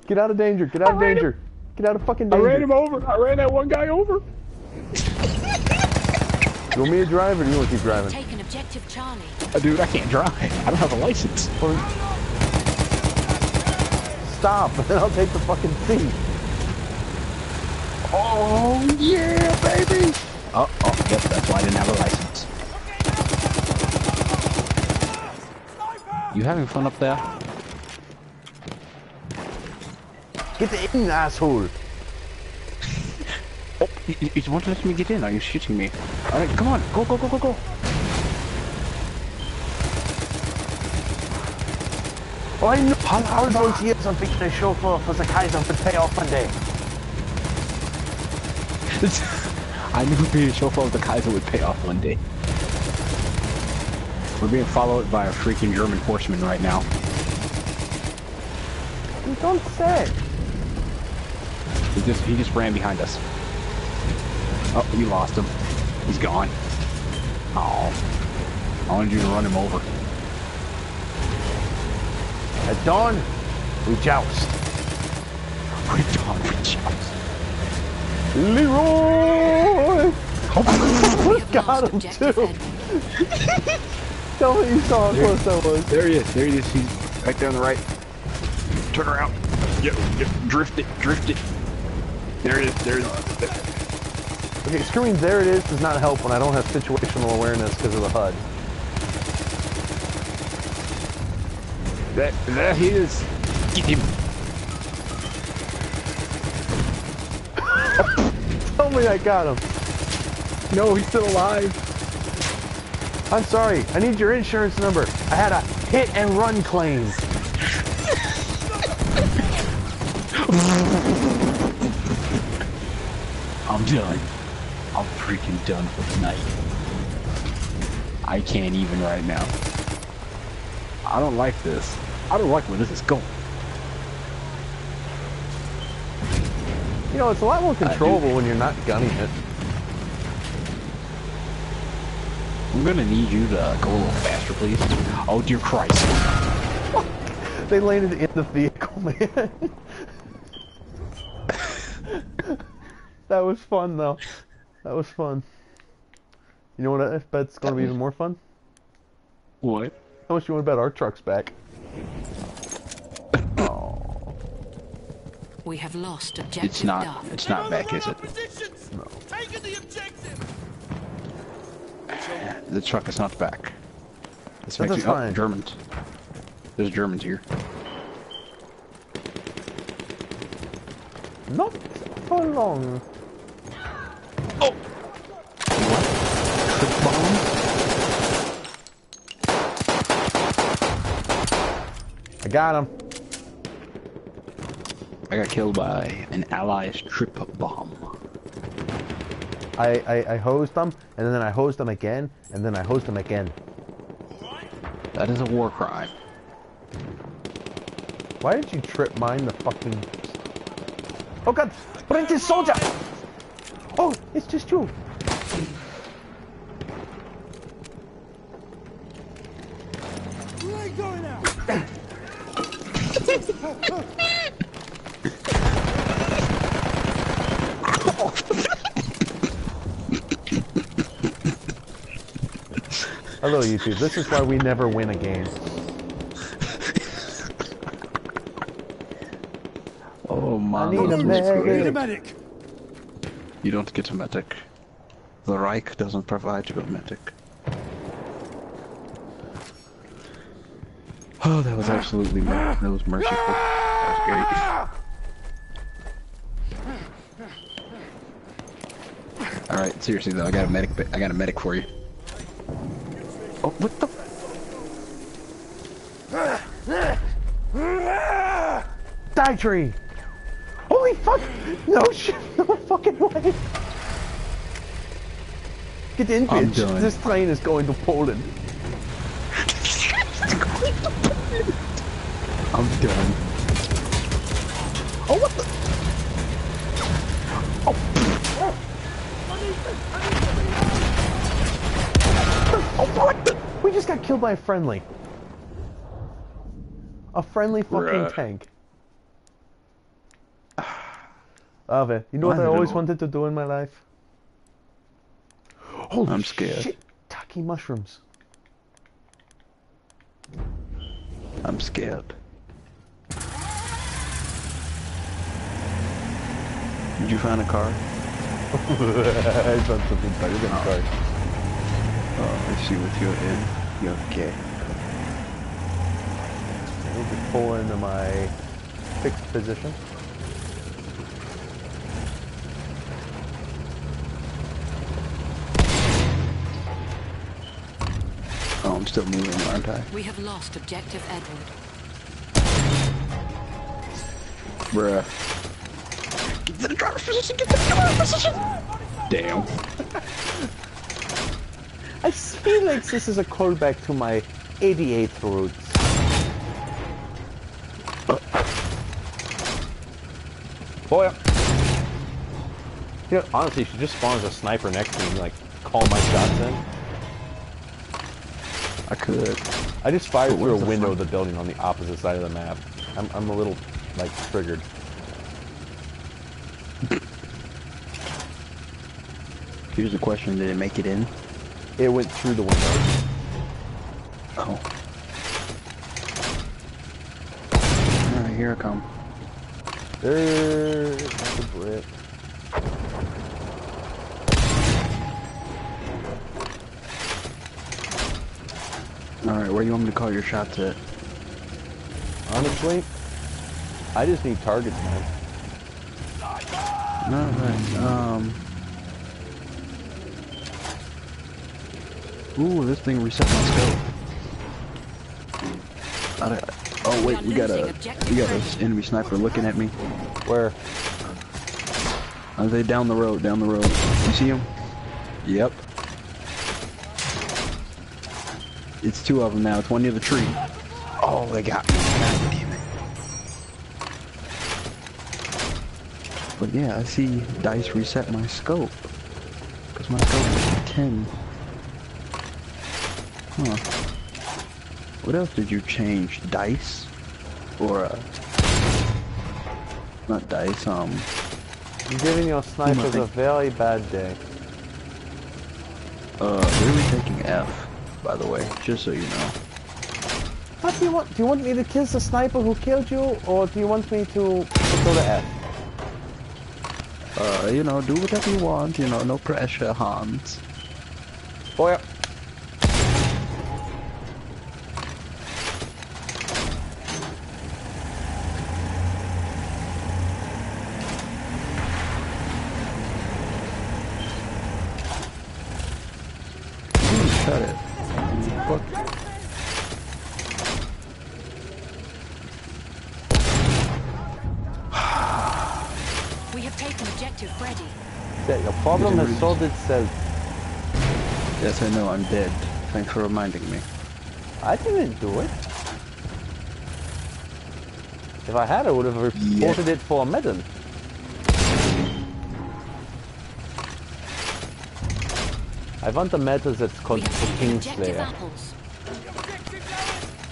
Get out of danger, get out of danger. Him. Get out of fucking danger. I ran him over, I ran that one guy over. You want me to drive or do you want to keep driving? Take an objective, Charlie. Oh, dude, I can't drive. I don't have a license. Stop, and then I'll take the fucking seat. Oh, yeah, baby! Oh, oh, yep, that's why I didn't have a license. You having fun up there? Get the in, asshole! Oh, you, you won't let me get in, are you shooting me? Alright, come on, go, go, go, go, go! Freunde, Paul und jetzt entwickelt der Chauffeur für den Kaiser für Payoff von Day. I knew being a chauffeur of the Kaiser would pay off one day. We're being followed by a freaking German horseman right now. You don't say. He just, he just ran behind us. Oh, we lost him. He's gone. Oh, I wanted you to run him over. At dawn, we joust. We dawn, we joust. Leroy! Oh, got him too! Tell me you saw how close that was. There he is, there he is. He's right there on the right. Turn around. Yep, yep. Drift it, drift it. There it is, there it is. There. Okay, screaming there it is does not help when I don't have situational awareness because of the H U D. That, there he is. Get him. Tell me I got him. No, he's still alive. I'm sorry. I need your insurance number. I had a hit and run claim. I'm done. I'm freaking done for tonight. I can't even right now. I don't like this. I don't like where this is going. You know, it's a lot more controllable when you're not gunning it. I'm gonna need you to go a little faster, please. Oh, dear Christ. They landed in the vehicle, man. That was fun, though. That was fun. You know what I bet's gonna be even more fun? What? How much you want to bet our truck's back? Oh. We have lost objective. It's not. Dark. It's not back, is it? No. The, the truck is not back. This makes it, fine. Oh, Germans. There's Germans here. Not for long. Oh. What? The bomb. I got him. I got killed by an ally's trip bomb. I, I I hosed them, and then I hosed them again, and then I hosed them again. That is a war crime. Why did you trip mine the fucking... Oh god! British soldier! Oh, it's just you! You ain't going out! Hello, YouTube. This is why we never win a game. Oh my! I need a medic. Need a medic. You don't get a medic. The Reich doesn't provide you a medic. Oh, that was absolutely that was merciful. That was great. All right, seriously though, I got a medic. I got a medic for you. Oh, what the? side tree. Holy fuck! No shit, no fucking way. Get in, bitch. This plane is going to Poland. It's going to Poland. I'm done. Oh, what the? Oh. What is this? Oh, what the? We just got killed by a friendly. A friendly fucking Bruh. tank. Love it. You know what I always wanted to do in my life? Holy I'm scared. Shit. Taki mushrooms. I'm scared. Did you find a car? I found something better than a car. Oh, I see what you're in. You're okay. We'll be pulling into my fixed position. Oh, I'm still moving, aren't I? We have lost objective Edward. Bruh. Get to the driver's position! Get to the driver's position! Damn. I feel like this is a callback to my eighty-eighth roots. Oh yeah. You know, honestly, you should just spawn as a sniper next to me and like call my shots in. I could. I just fired through a window of the building on the opposite side of the map. I'm I'm a little like triggered. Here's the question: did it make it in? It went through the window. Oh. All right, here I come. There's a brick. Alright, where do you want me to call your shots at? Honestly, I just need targets, man. Alright, um... ooh, this thing reset my scope. I don't... Oh wait, we got a we got an enemy sniper looking at me. Where? Are they down the road? Down the road. You see him? Yep. It's two of them now. It's one near the tree. Oh, they got me. God damn it. But yeah, I see dice reset my scope because my scope is ten. Huh. What else did you change? Dice? Or, uh... not dice, um... you're giving your snipers a very bad day. Uh, we're taking F, by the way, just so you know. What do you want? Do you want me to kill the sniper who killed you, or do you want me to go to F? Uh, you know, do whatever you want, you know, no pressure, Hans. Oh, yeah. Shut it. Fuck. We have taken objective ready. Yeah, your problem has solved itself. Yes, I know, I'm dead. Thanks for reminding me. I didn't do it. If I had, I would have reported yeah. it for a medal. I want the meta that's called the Kingslayer.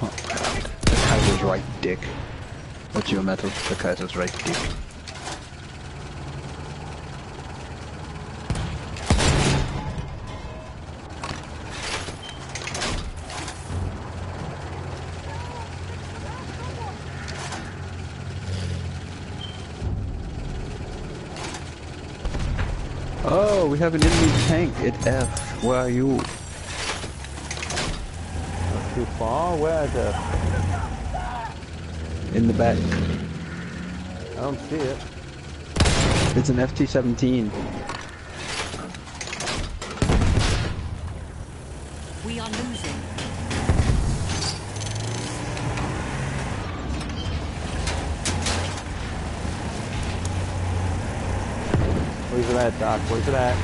Oh god, the Kaiser's right dick. That's your meta, the Kaiser's right dick. Oh, we have an enemy tank at F. Where are you? Not too far. Where at F? In the back. I don't see it. It's an F T seventeen. We are losing. that, Doc. Wait for that.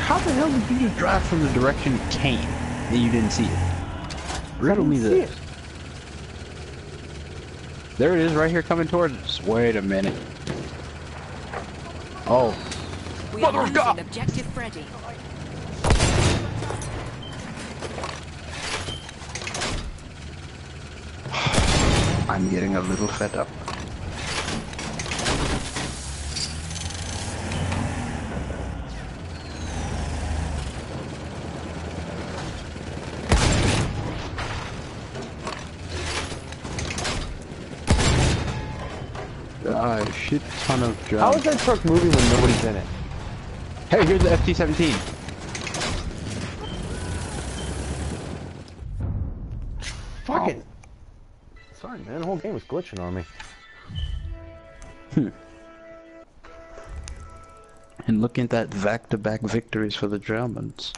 How the hell did you just drive from the direction it came that you didn't see it? Riddle me this. It. There it is, right here, coming towards us. Wait a minute. Oh. We Mother of God! Objective Freddy. I'm getting a little fed up. Ah, shit ton of drugs. How is that truck moving when nobody's in it? Hey, here's the F T seventeen. Fuck it. Sorry, man. The whole game was glitching on me. And looking at that back-to-back victories for the Germans.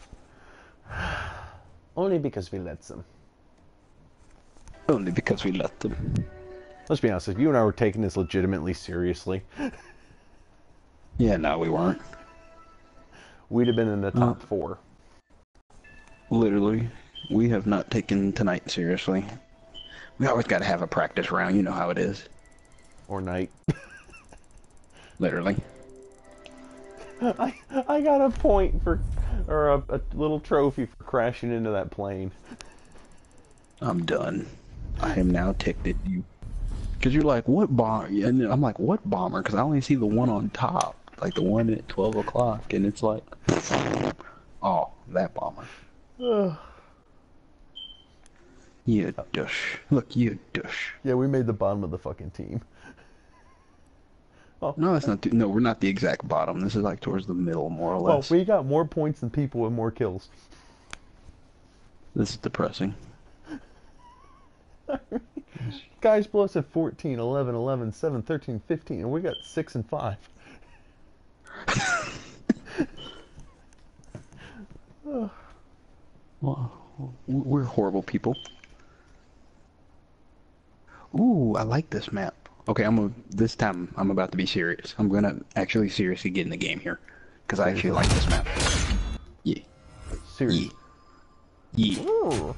Only because we let them. Only because we let them. Let's be honest, if you and I were taking this legitimately seriously... Yeah, no, we weren't. We'd have been in the top uh, four. Literally. We have not taken tonight seriously. We always gotta have a practice round, you know how it is. Or night. Literally. I, I got a point for... Or a, a little trophy for crashing into that plane. I'm done. I am now ticked at you. Cause you're like, what bomber? And I'm like, what bomber? Cause I only see the one on top, like the one at twelve o'clock, and it's like, oh, that bomber. Uh, you douche. Look, you douche. Yeah, we made the bottom of the fucking team. Oh, no, that's not. Too, no, we're not the exact bottom. This is like towards the middle, more or less. Well, we got more points than people with more kills. This is depressing. Guys below us at fourteen, eleven, eleven, seven, thirteen, fifteen, and we got six and five. Oh. Well, we're horrible people. Ooh, I like this map. Okay, I'm gonna, this time I'm about to be serious. I'm gonna actually seriously get in the game here. Because I actually like this map. Yeah. Seriously. Yeah. Yeah. Ooh.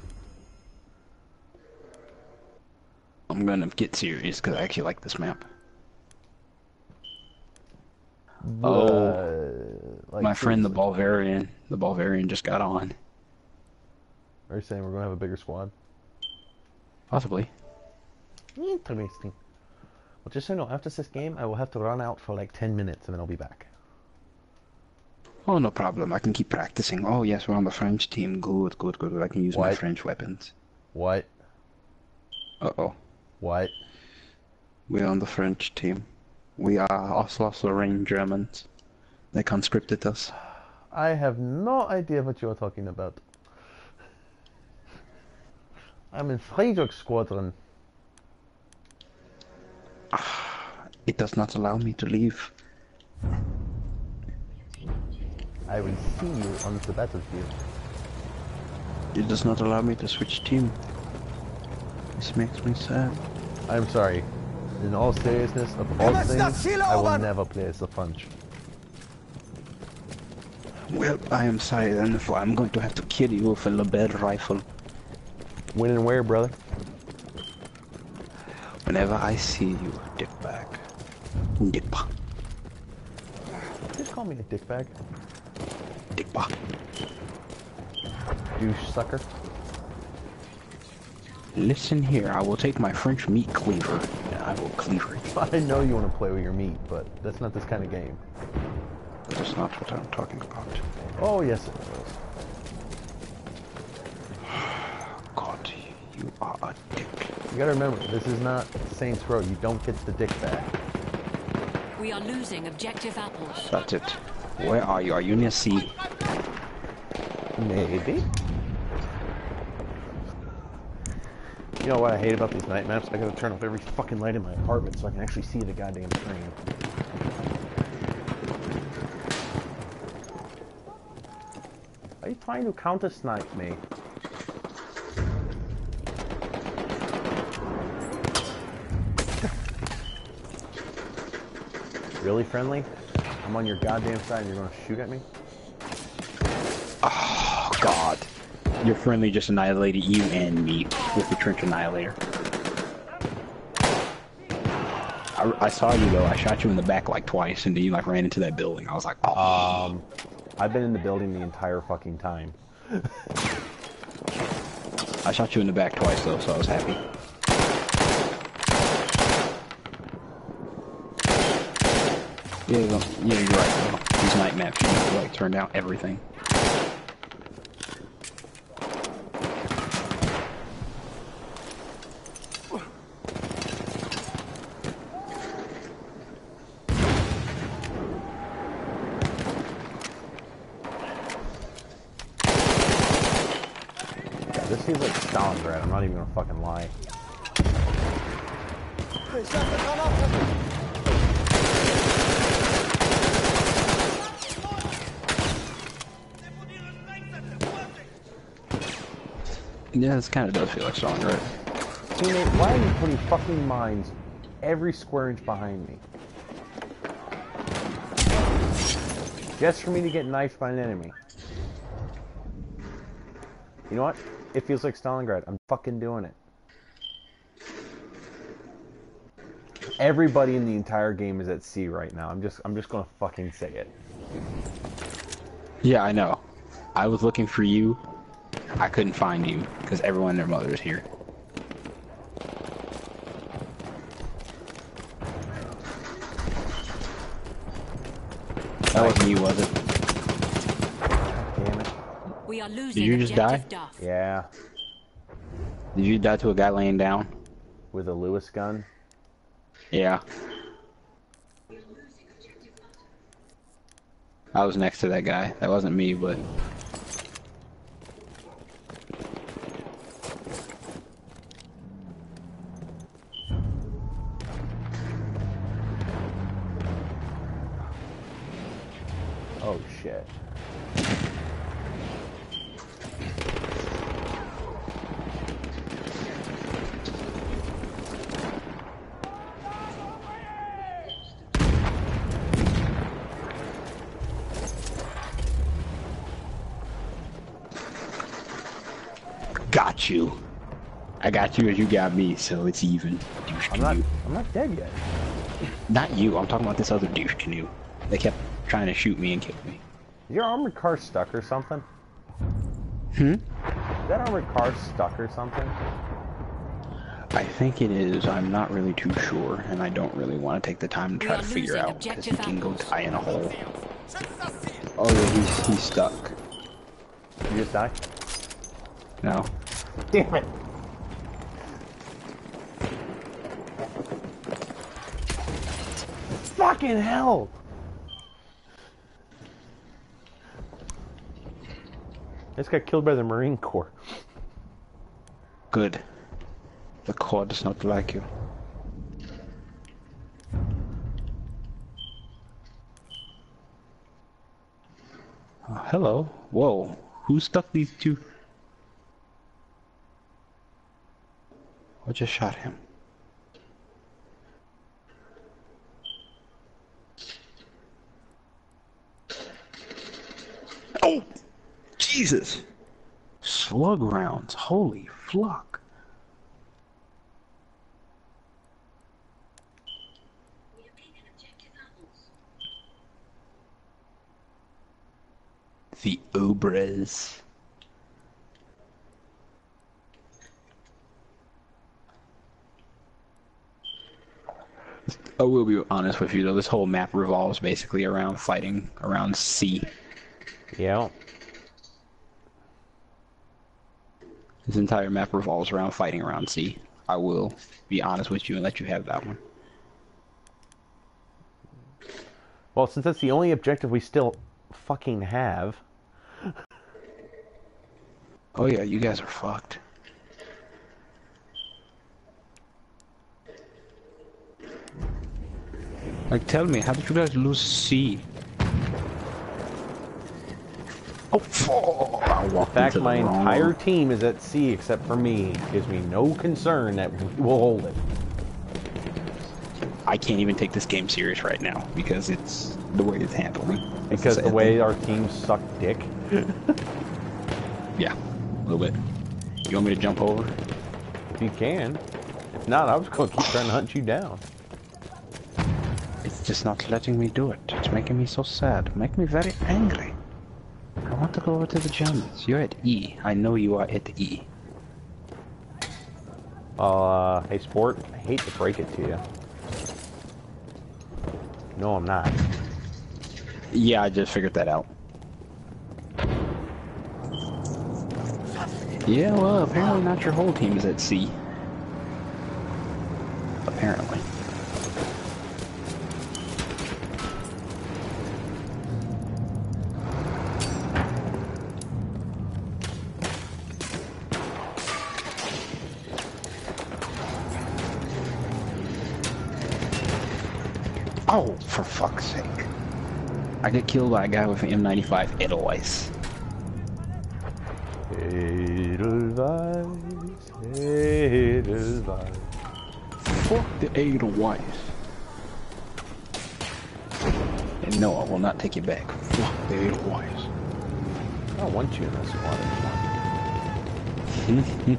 I'm gonna get serious because I actually like this map. Uh, oh, like my friend the Bulvarian, the Bulvarian just got on. Are you saying we're gonna have a bigger squad? Possibly. Interesting. Well, just so you know, after this game, I will have to run out for like ten minutes and then I'll be back. Oh, no problem. I can keep practicing. Oh yes, we're on the French team. Good, good, good. I can use what? My French weapons. What? Uh oh. What? We're on the French team. We are Oslo-Lorraine Germans. They conscripted us. I have no idea what you are talking about. I'm in Friedrich Squadron. It does not allow me to leave. I will see you on the battlefield. It does not allow me to switch team. This makes me sad. I'm sorry. In all seriousness, of all things, I will never play as a punch. Well, I am sorry then, for I'm going to have to kill you with a Lebed rifle. When and where, brother? Whenever I see you, dickbag. Dickbag. Just call me a dickbag. Dickbag. Douche sucker. Listen here, I will take my French meat cleaver, and I will cleaver it. I know you want to play with your meat, but that's not this kind of game. That's not what I'm talking about. Oh, yes it is. God, you are a dick. You gotta remember, this is not Saints Row. You don't get the dick back. We are losing objective apples. That's it. Where are you? Are you near C? Maybe. You know what I hate about these night maps? I gotta turn off every fucking light in my apartment so I can actually see the goddamn train. Are you trying to counter-snipe me? really friendly? I'm on your goddamn side and you're gonna shoot at me? Oh, God. Your friendly just annihilated you and me with the trench annihilator. I, I saw you though. I shot you in the back like twice and then you like ran into that building. I was like, oh. Um, I've been in the building the entire fucking time. I shot you in the back twice though, so I was happy. Yeah, well, yeah, you're right. Though. These night maps, you need to like turn down everything. Yeah, this seems like Stalingrad. I'm not even gonna fucking lie. Yeah, this kind of does feel like Stalingrad. Teammate, why are you putting fucking mines every square inch behind me? Just for me to get knifed by an enemy. You know what? It feels like Stalingrad. I'm fucking doing it. Everybody in the entire game is at sea right now. I'm just, I'm just gonna fucking say it. Yeah, I know. I was looking for you. I couldn't find you because everyone and their mother is here. That wasn't you, was it? Damn it. We are losing. Did you just die? Duff. Yeah. Did you die to a guy laying down? With a Lewis gun? Yeah. I was next to that guy. That wasn't me, but... Oh shit. Got you. I got you as you got me, so it's even. Douche canoe. I'm not, I'm not dead yet. Not you, I'm talking about this other douche canoe. They kept trying to shoot me and kill me. Is your armored car stuck or something? Hmm? Is that armored car stuck or something? I think it is. I'm not really too sure, and I don't really want to take the time to try to figure out, because he can go die in a hole. Oh, yeah, he's, he's stuck. Did you just die? No. Damn it! Fucking hell! I just got killed by the Marine Corps. Good. The Corps does not like you. Oh, hello. Whoa. Who stuck these two? I just shot him. Oh! Jesus! Slug rounds, holy fuck. The Obras. I will be honest with you though, this whole map revolves basically around fighting around sea. Yeah. This entire map revolves around fighting around sea. I will be honest with you and let you have that one. Well, since that's the only objective we still fucking have. Oh yeah, you guys are fucked. Like, tell me, how did you guys lose sea? Oh, oh, I walked in fact, my entire team is at sea except for me. Gives me no concern that we'll hold it. I can't even take this game serious right now because it's the way it's handling. Because the way thing. our teams suck dick? Yeah, a little bit. You want me to jump over? You can. If not, I was going to keep trying to hunt you down. It's just not letting me do it. It's making me so sad. Make me very angry. I want to go over to the Germans. You're at E. I know you are at E. Uh, hey sport, I hate to break it to you. No, I'm not. Yeah, I just figured that out. Yeah, well, apparently not your whole team is at C. Apparently. Oh, for fuck's sake. I got killed by a guy with an M ninety-five Edelweiss. Edelweiss, Edelweiss. Fuck the Edelweiss. And no, I will not take it back. Fuck the Edelweiss. I don't want you in this water.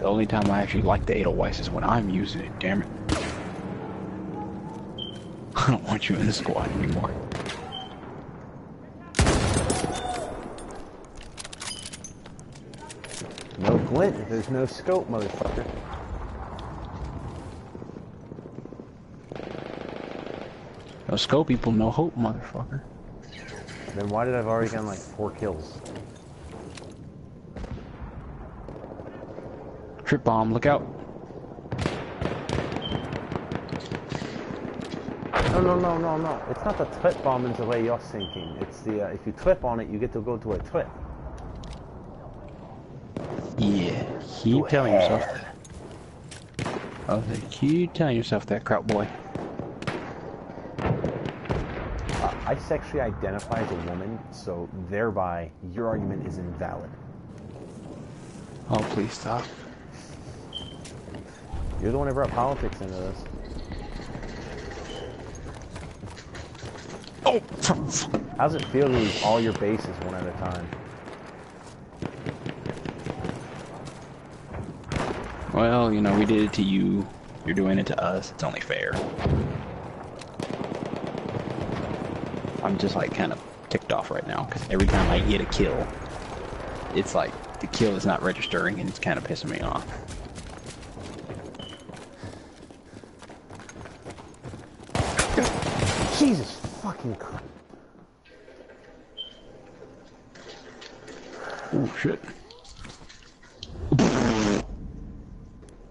The only time I actually like the Edelweiss is when I'm using it, damn it. I don't want you in the squad anymore. No glint, there's no scope, motherfucker. No scope, people, no hope, motherfucker. Then why did I've already gotten like four kills? Trip bomb, look out. No, no, no, no, no. It's not the trip bomb in the way you're thinking. It's the, uh, if you trip on it, you get to go to a trip. Yeah, keep telling yourself that. I think keep telling yourself that, crap boy. Uh, I sexually identify as a woman, so thereby, your argument is invalid. Oh, please stop. You're the one who brought politics into this. Oh. How's it feel to lose all your bases one at a time? Well, you know, we did it to you. You're doing it to us. It's only fair. I'm just like kind of ticked off right now because every time I get a kill, it's like the kill is not registering and it's kind of pissing me off. Jesus. Fucking crap. Oh shit. I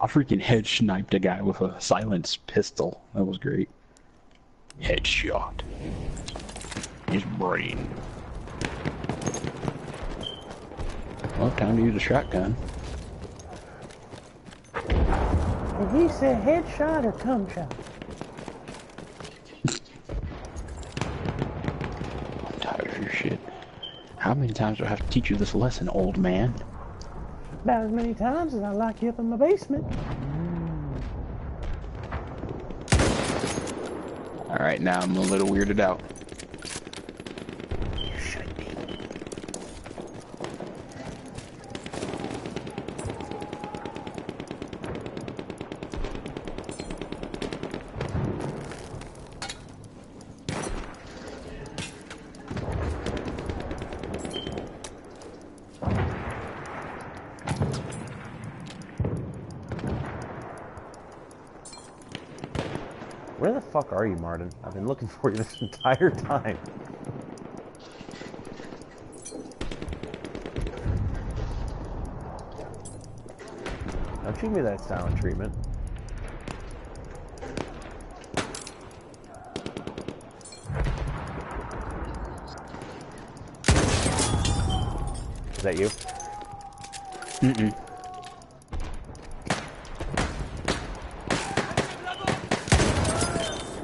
freaking head sniped a guy with a silenced pistol. That was great. Headshot. His brain. Well, time to use a shotgun. Did he say headshot or cum shot? Shit. How many times do I have to teach you this lesson, old man? About as many times as I lock you up in my basement. Mm. Alright, now I'm a little weirded out. You should be. Where the fuck are you, Martin? I've been looking for you this entire time. Now treat me that silent treatment. Is that you? Mm-mm.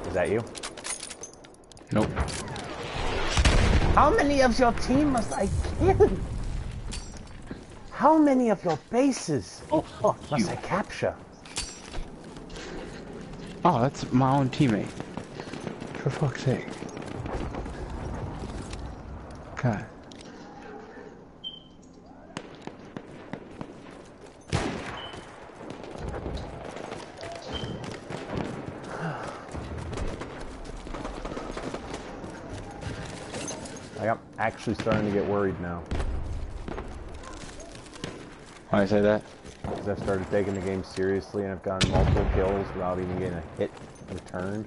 Is that you? Nope. How many of your team must I kill? How many of your bases oh, oh, must you. I capture? Oh, that's my own teammate. For fuck's sake. God. Like, I'm actually starting to get worried now. Why do you say that? Because I've started taking the game seriously and I've gotten multiple kills without even getting a hit returned.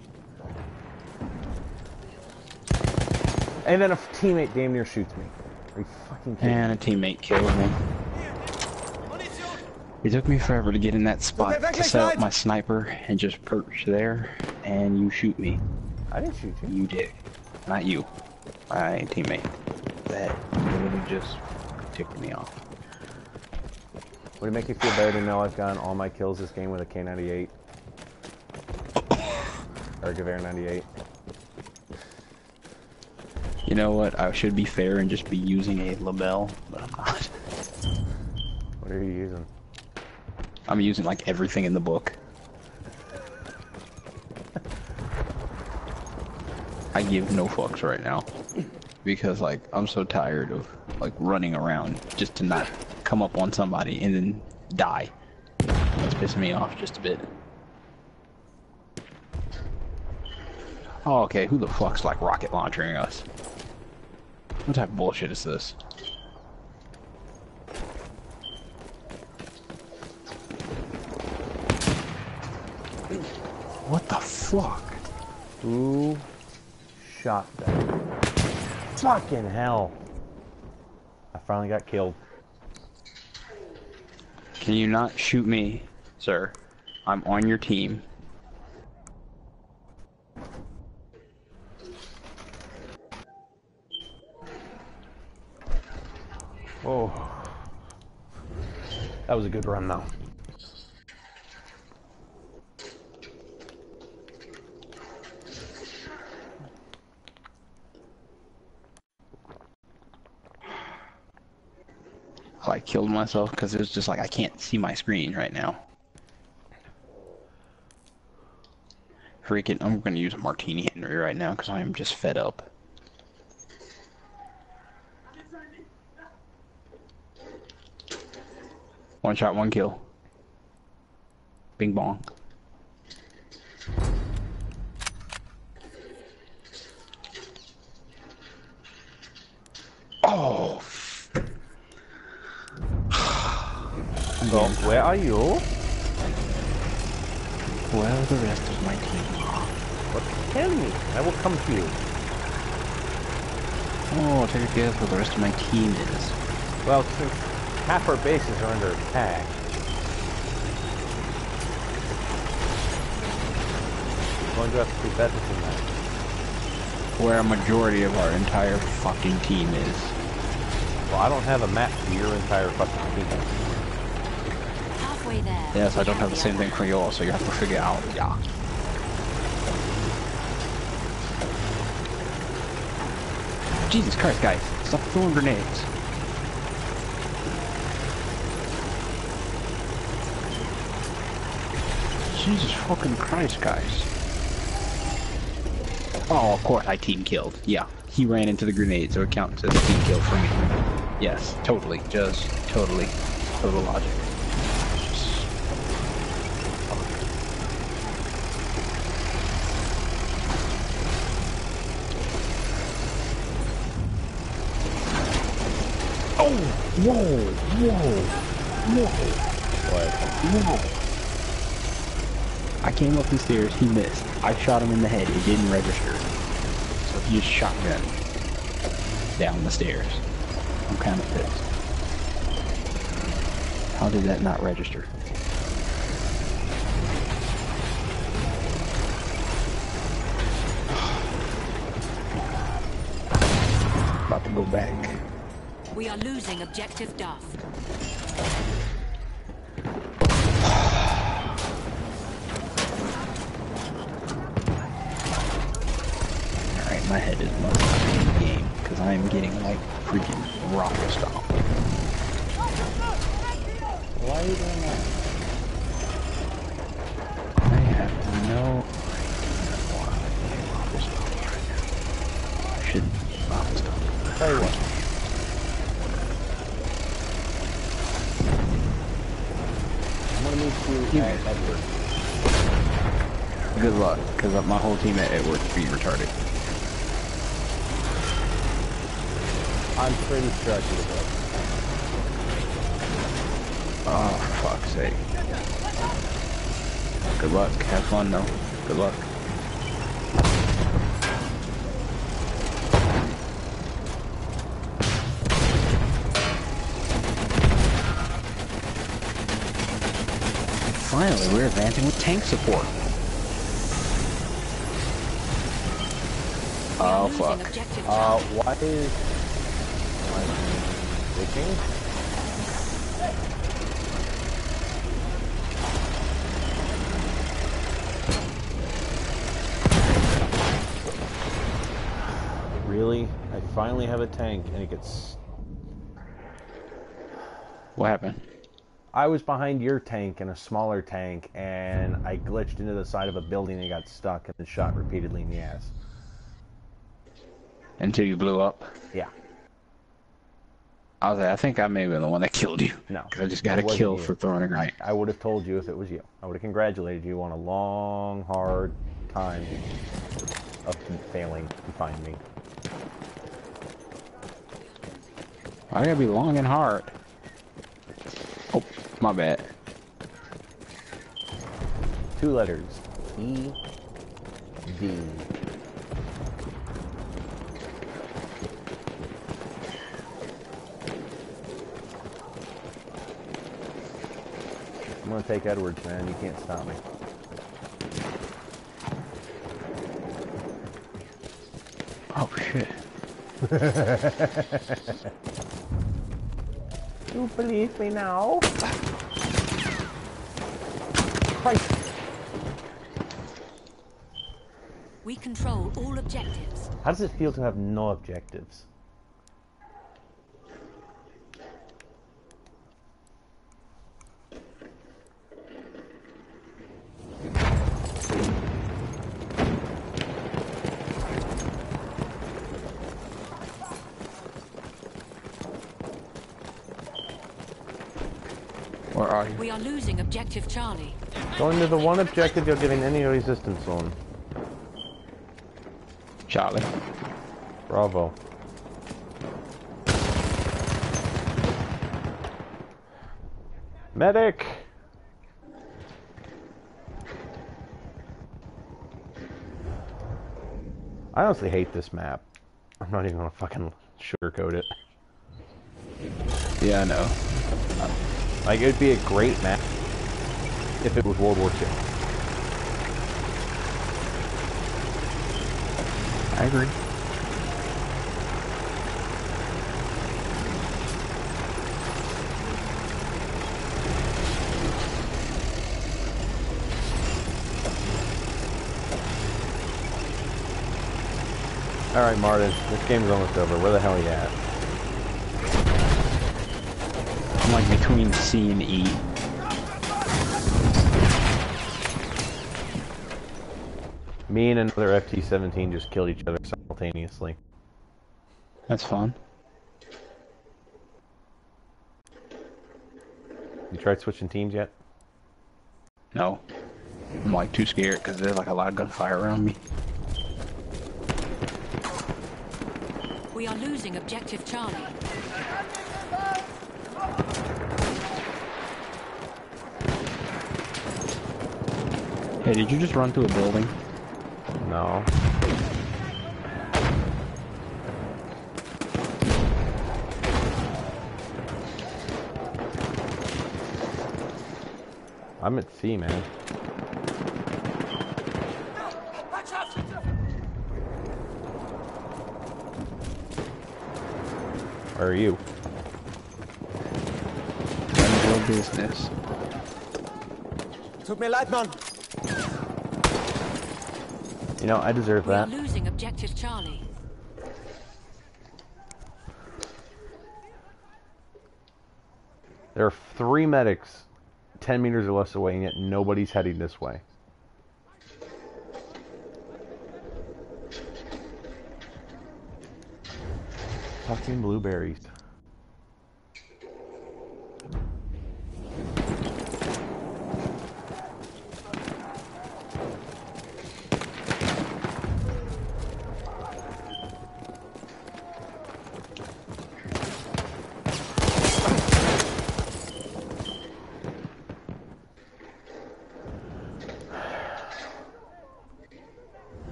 And then a teammate damn near shoots me. Are you fucking kidding me? And a teammate killed me. It took me forever to get in that spot to set up my sniper and just perch there and you shoot me. I didn't shoot you. You did. Not you. My teammate. That literally just ticked me off. Would it make you feel better to know I've gotten all my kills this game with a K ninety-eight? Or a Gewehr ninety-eight? You know what? I should be fair and just be using a Lebel, but I'm not. What are you using? I'm using like everything in the book. I give no fucks right now. Because, like, I'm so tired of, like, running around just to not come up on somebody and then die. That's pissing me off just a bit. Oh, okay, who the fuck's, like, rocket launchering us? What type of bullshit is this? What the fuck? Ooh. Shot them. Fucking hell. I finally got killed. Can you not shoot me, sir? I'm on your team. Oh. That was a good run, though. I killed myself because it was just like I can't see my screen right now. Freaking, I'm gonna use a Martini Henry right now because I am just fed up. One shot, one kill. Bing bong. Oh. Well, where are you? Where are the rest of my team? What? Tell me, I will come to you. Oh, take a guess where the rest of my team is. Well, since half our bases are under attack. We're going to have to do better than that. Where a majority of our entire fucking team is. Well, I don't have a map for your entire fucking team. Yes, yeah, so I don't have the same thing for you all, so you have to figure out, yeah. Jesus Christ, guys. Stop throwing grenades. Jesus fucking Christ, guys. Oh, of course, I team killed. Yeah, he ran into the grenade, so it counts as a team kill for me. Yes, totally. Just totally. Total logic. Whoa, whoa, whoa, whoa. I came up the stairs, he missed. I shot him in the head, it didn't register. So he just shotgun down the stairs. I'm kind of pissed. How did that not register? About to go back. We are losing objective Duff. Alright, my head is mostly in the game, because I am getting like freaking rocket stop. Why are you doing that? I have no need to... Alright, that worked. Good luck, because my whole team at Edward is being retarded. I'm pretty sure I should have worked. Oh, fuck's sake. Good luck. Have fun, though. Good luck. Finally, we're advancing with tank support. Oh, fuck. Uh, what is... What? Really? I finally have a tank and it gets... What happened? I was behind your tank and a smaller tank and I glitched into the side of a building and got stuck and then shot repeatedly in the ass. Until you blew up? Yeah. I was like, I think I may have been the one that killed you. No. Because I just got a kill for throwing a grenade. I would have told you if it was you. I would have congratulated you on a long, hard time of failing to find me. I gotta be long and hard. Oh, my bad. Two letters. E. D. I'm gonna take Edwards, man. You can't stop me. Oh, shit. You believe me now? Christ. We control all objectives. How does it feel to have no objectives? We are losing objective Charlie. Going to the one objective you're getting any resistance on. Charlie. Bravo. Medic! I honestly hate this map. I'm not even gonna fucking sugarcoat it. Yeah, I know. Like, it would be a great map if it was World War Two. I agree. Alright, Martin, this game's almost over. Where the hell are you at? I'm like between C and E. Me and another F T seventeen just killed each other simultaneously. That's fun. You tried switching teams yet? No. I'm like too scared because there's like a lot of gunfire around me. We are losing objective Charlie. Hey, did you just run through a building? No. I'm at C, man. Where are you? I'm your business. Tut mir leid, Mann. You know, I deserve that. We're losing objective Charlie. There are three medics ten meters or less away, and yet nobody's heading this way. Fucking blueberries.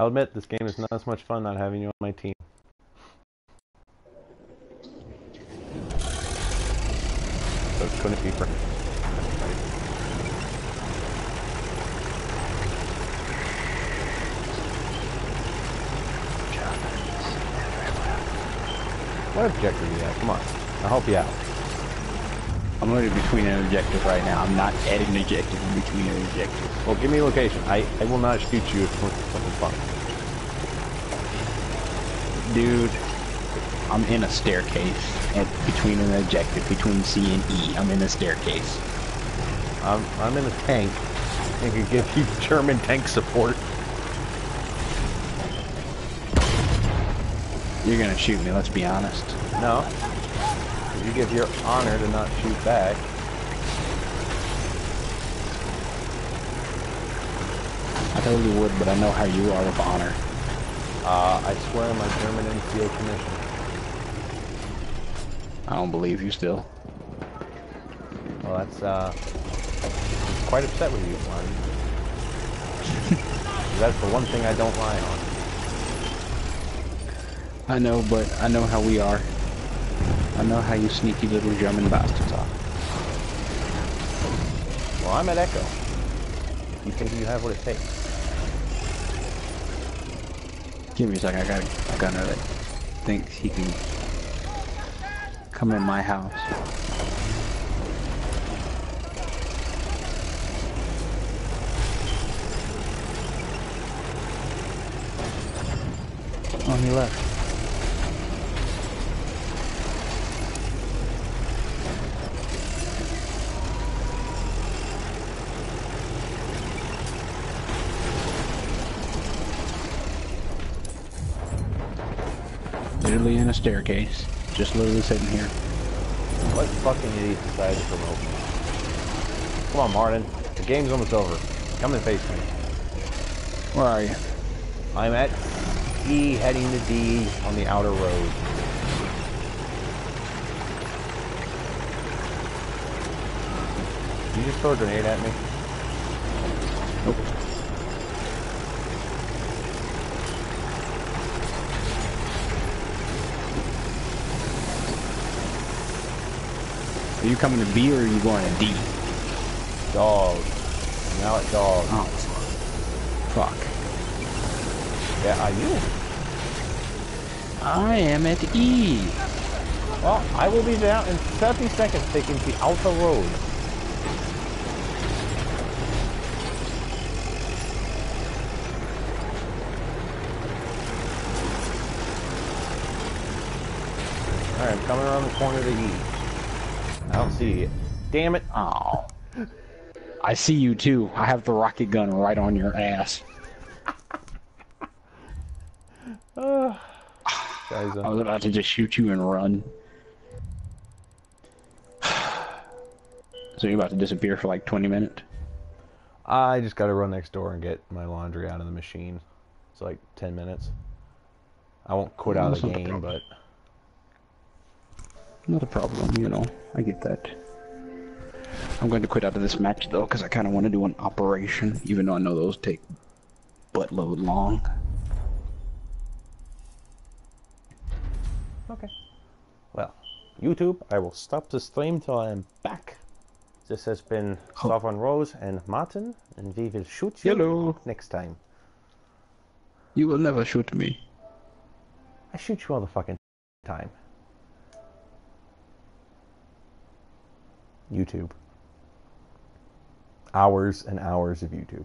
I'll admit, this game is not as much fun not having you on my team. So it couldn't be perfect. What objective do you have? Come on. I'll help you out. I'm loaded between an objective right now. I'm not at an objective in between an objective. Well, give me a location. I, I will not shoot you if you want something fun. Dude, I'm in a staircase at between an objective, between C and E. I'm in a staircase. I'm, I'm in a tank. I could give you German tank support. You're gonna shoot me, let's be honest. No. If you give your honor to not shoot back. I told you would, but I know how you are with honor. Uh, I swear on my German N C O commission. I don't believe you still. Well, that's, uh... I'm quite upset with you, Martin. That's the one thing I don't lie on. I know, but I know how we are. I know how you sneaky little German bastards are. Well, I'm at Echo. If you think you have what it takes. Give me a second, I got a gunner that thinks he can come in my house. Oh, he left. Literally in a staircase, just literally sitting here. What fucking idiot decided to promote me? Come on, Martin. The game's almost over. Come and face me. Where are you? I'm at E, heading to D on the outer road. Did you just throw a grenade at me? Nope. Are you coming to B or are you going to D? Dog. I'm now at dog. Oh. Fuck. Yeah, are you? I am at E. Well, I will be down in thirty seconds taking the outer road. Alright, I'm coming around the corner to E. I don't see it. Damn it. Oh. I see you too. I have the rocket gun right on your ass. uh, guys, I was about to just shoot you and run. So you're about to disappear for like twenty minutes? I just gotta run next door and get my laundry out of the machine. It's like ten minutes. I won't quit out of the game, but... Not a problem, you know. I get that. I'm going to quit out of this match, though, because I kind of want to do an operation, even though I know those take buttload long. Okay. Well, YouTube, I will stop the stream till I am back. This has been oh. Sovereign Rose and Martin, and we will shoot you Hello. next time. You will never shoot me. I shoot you all the fucking time. YouTube. Hours and hours of YouTube.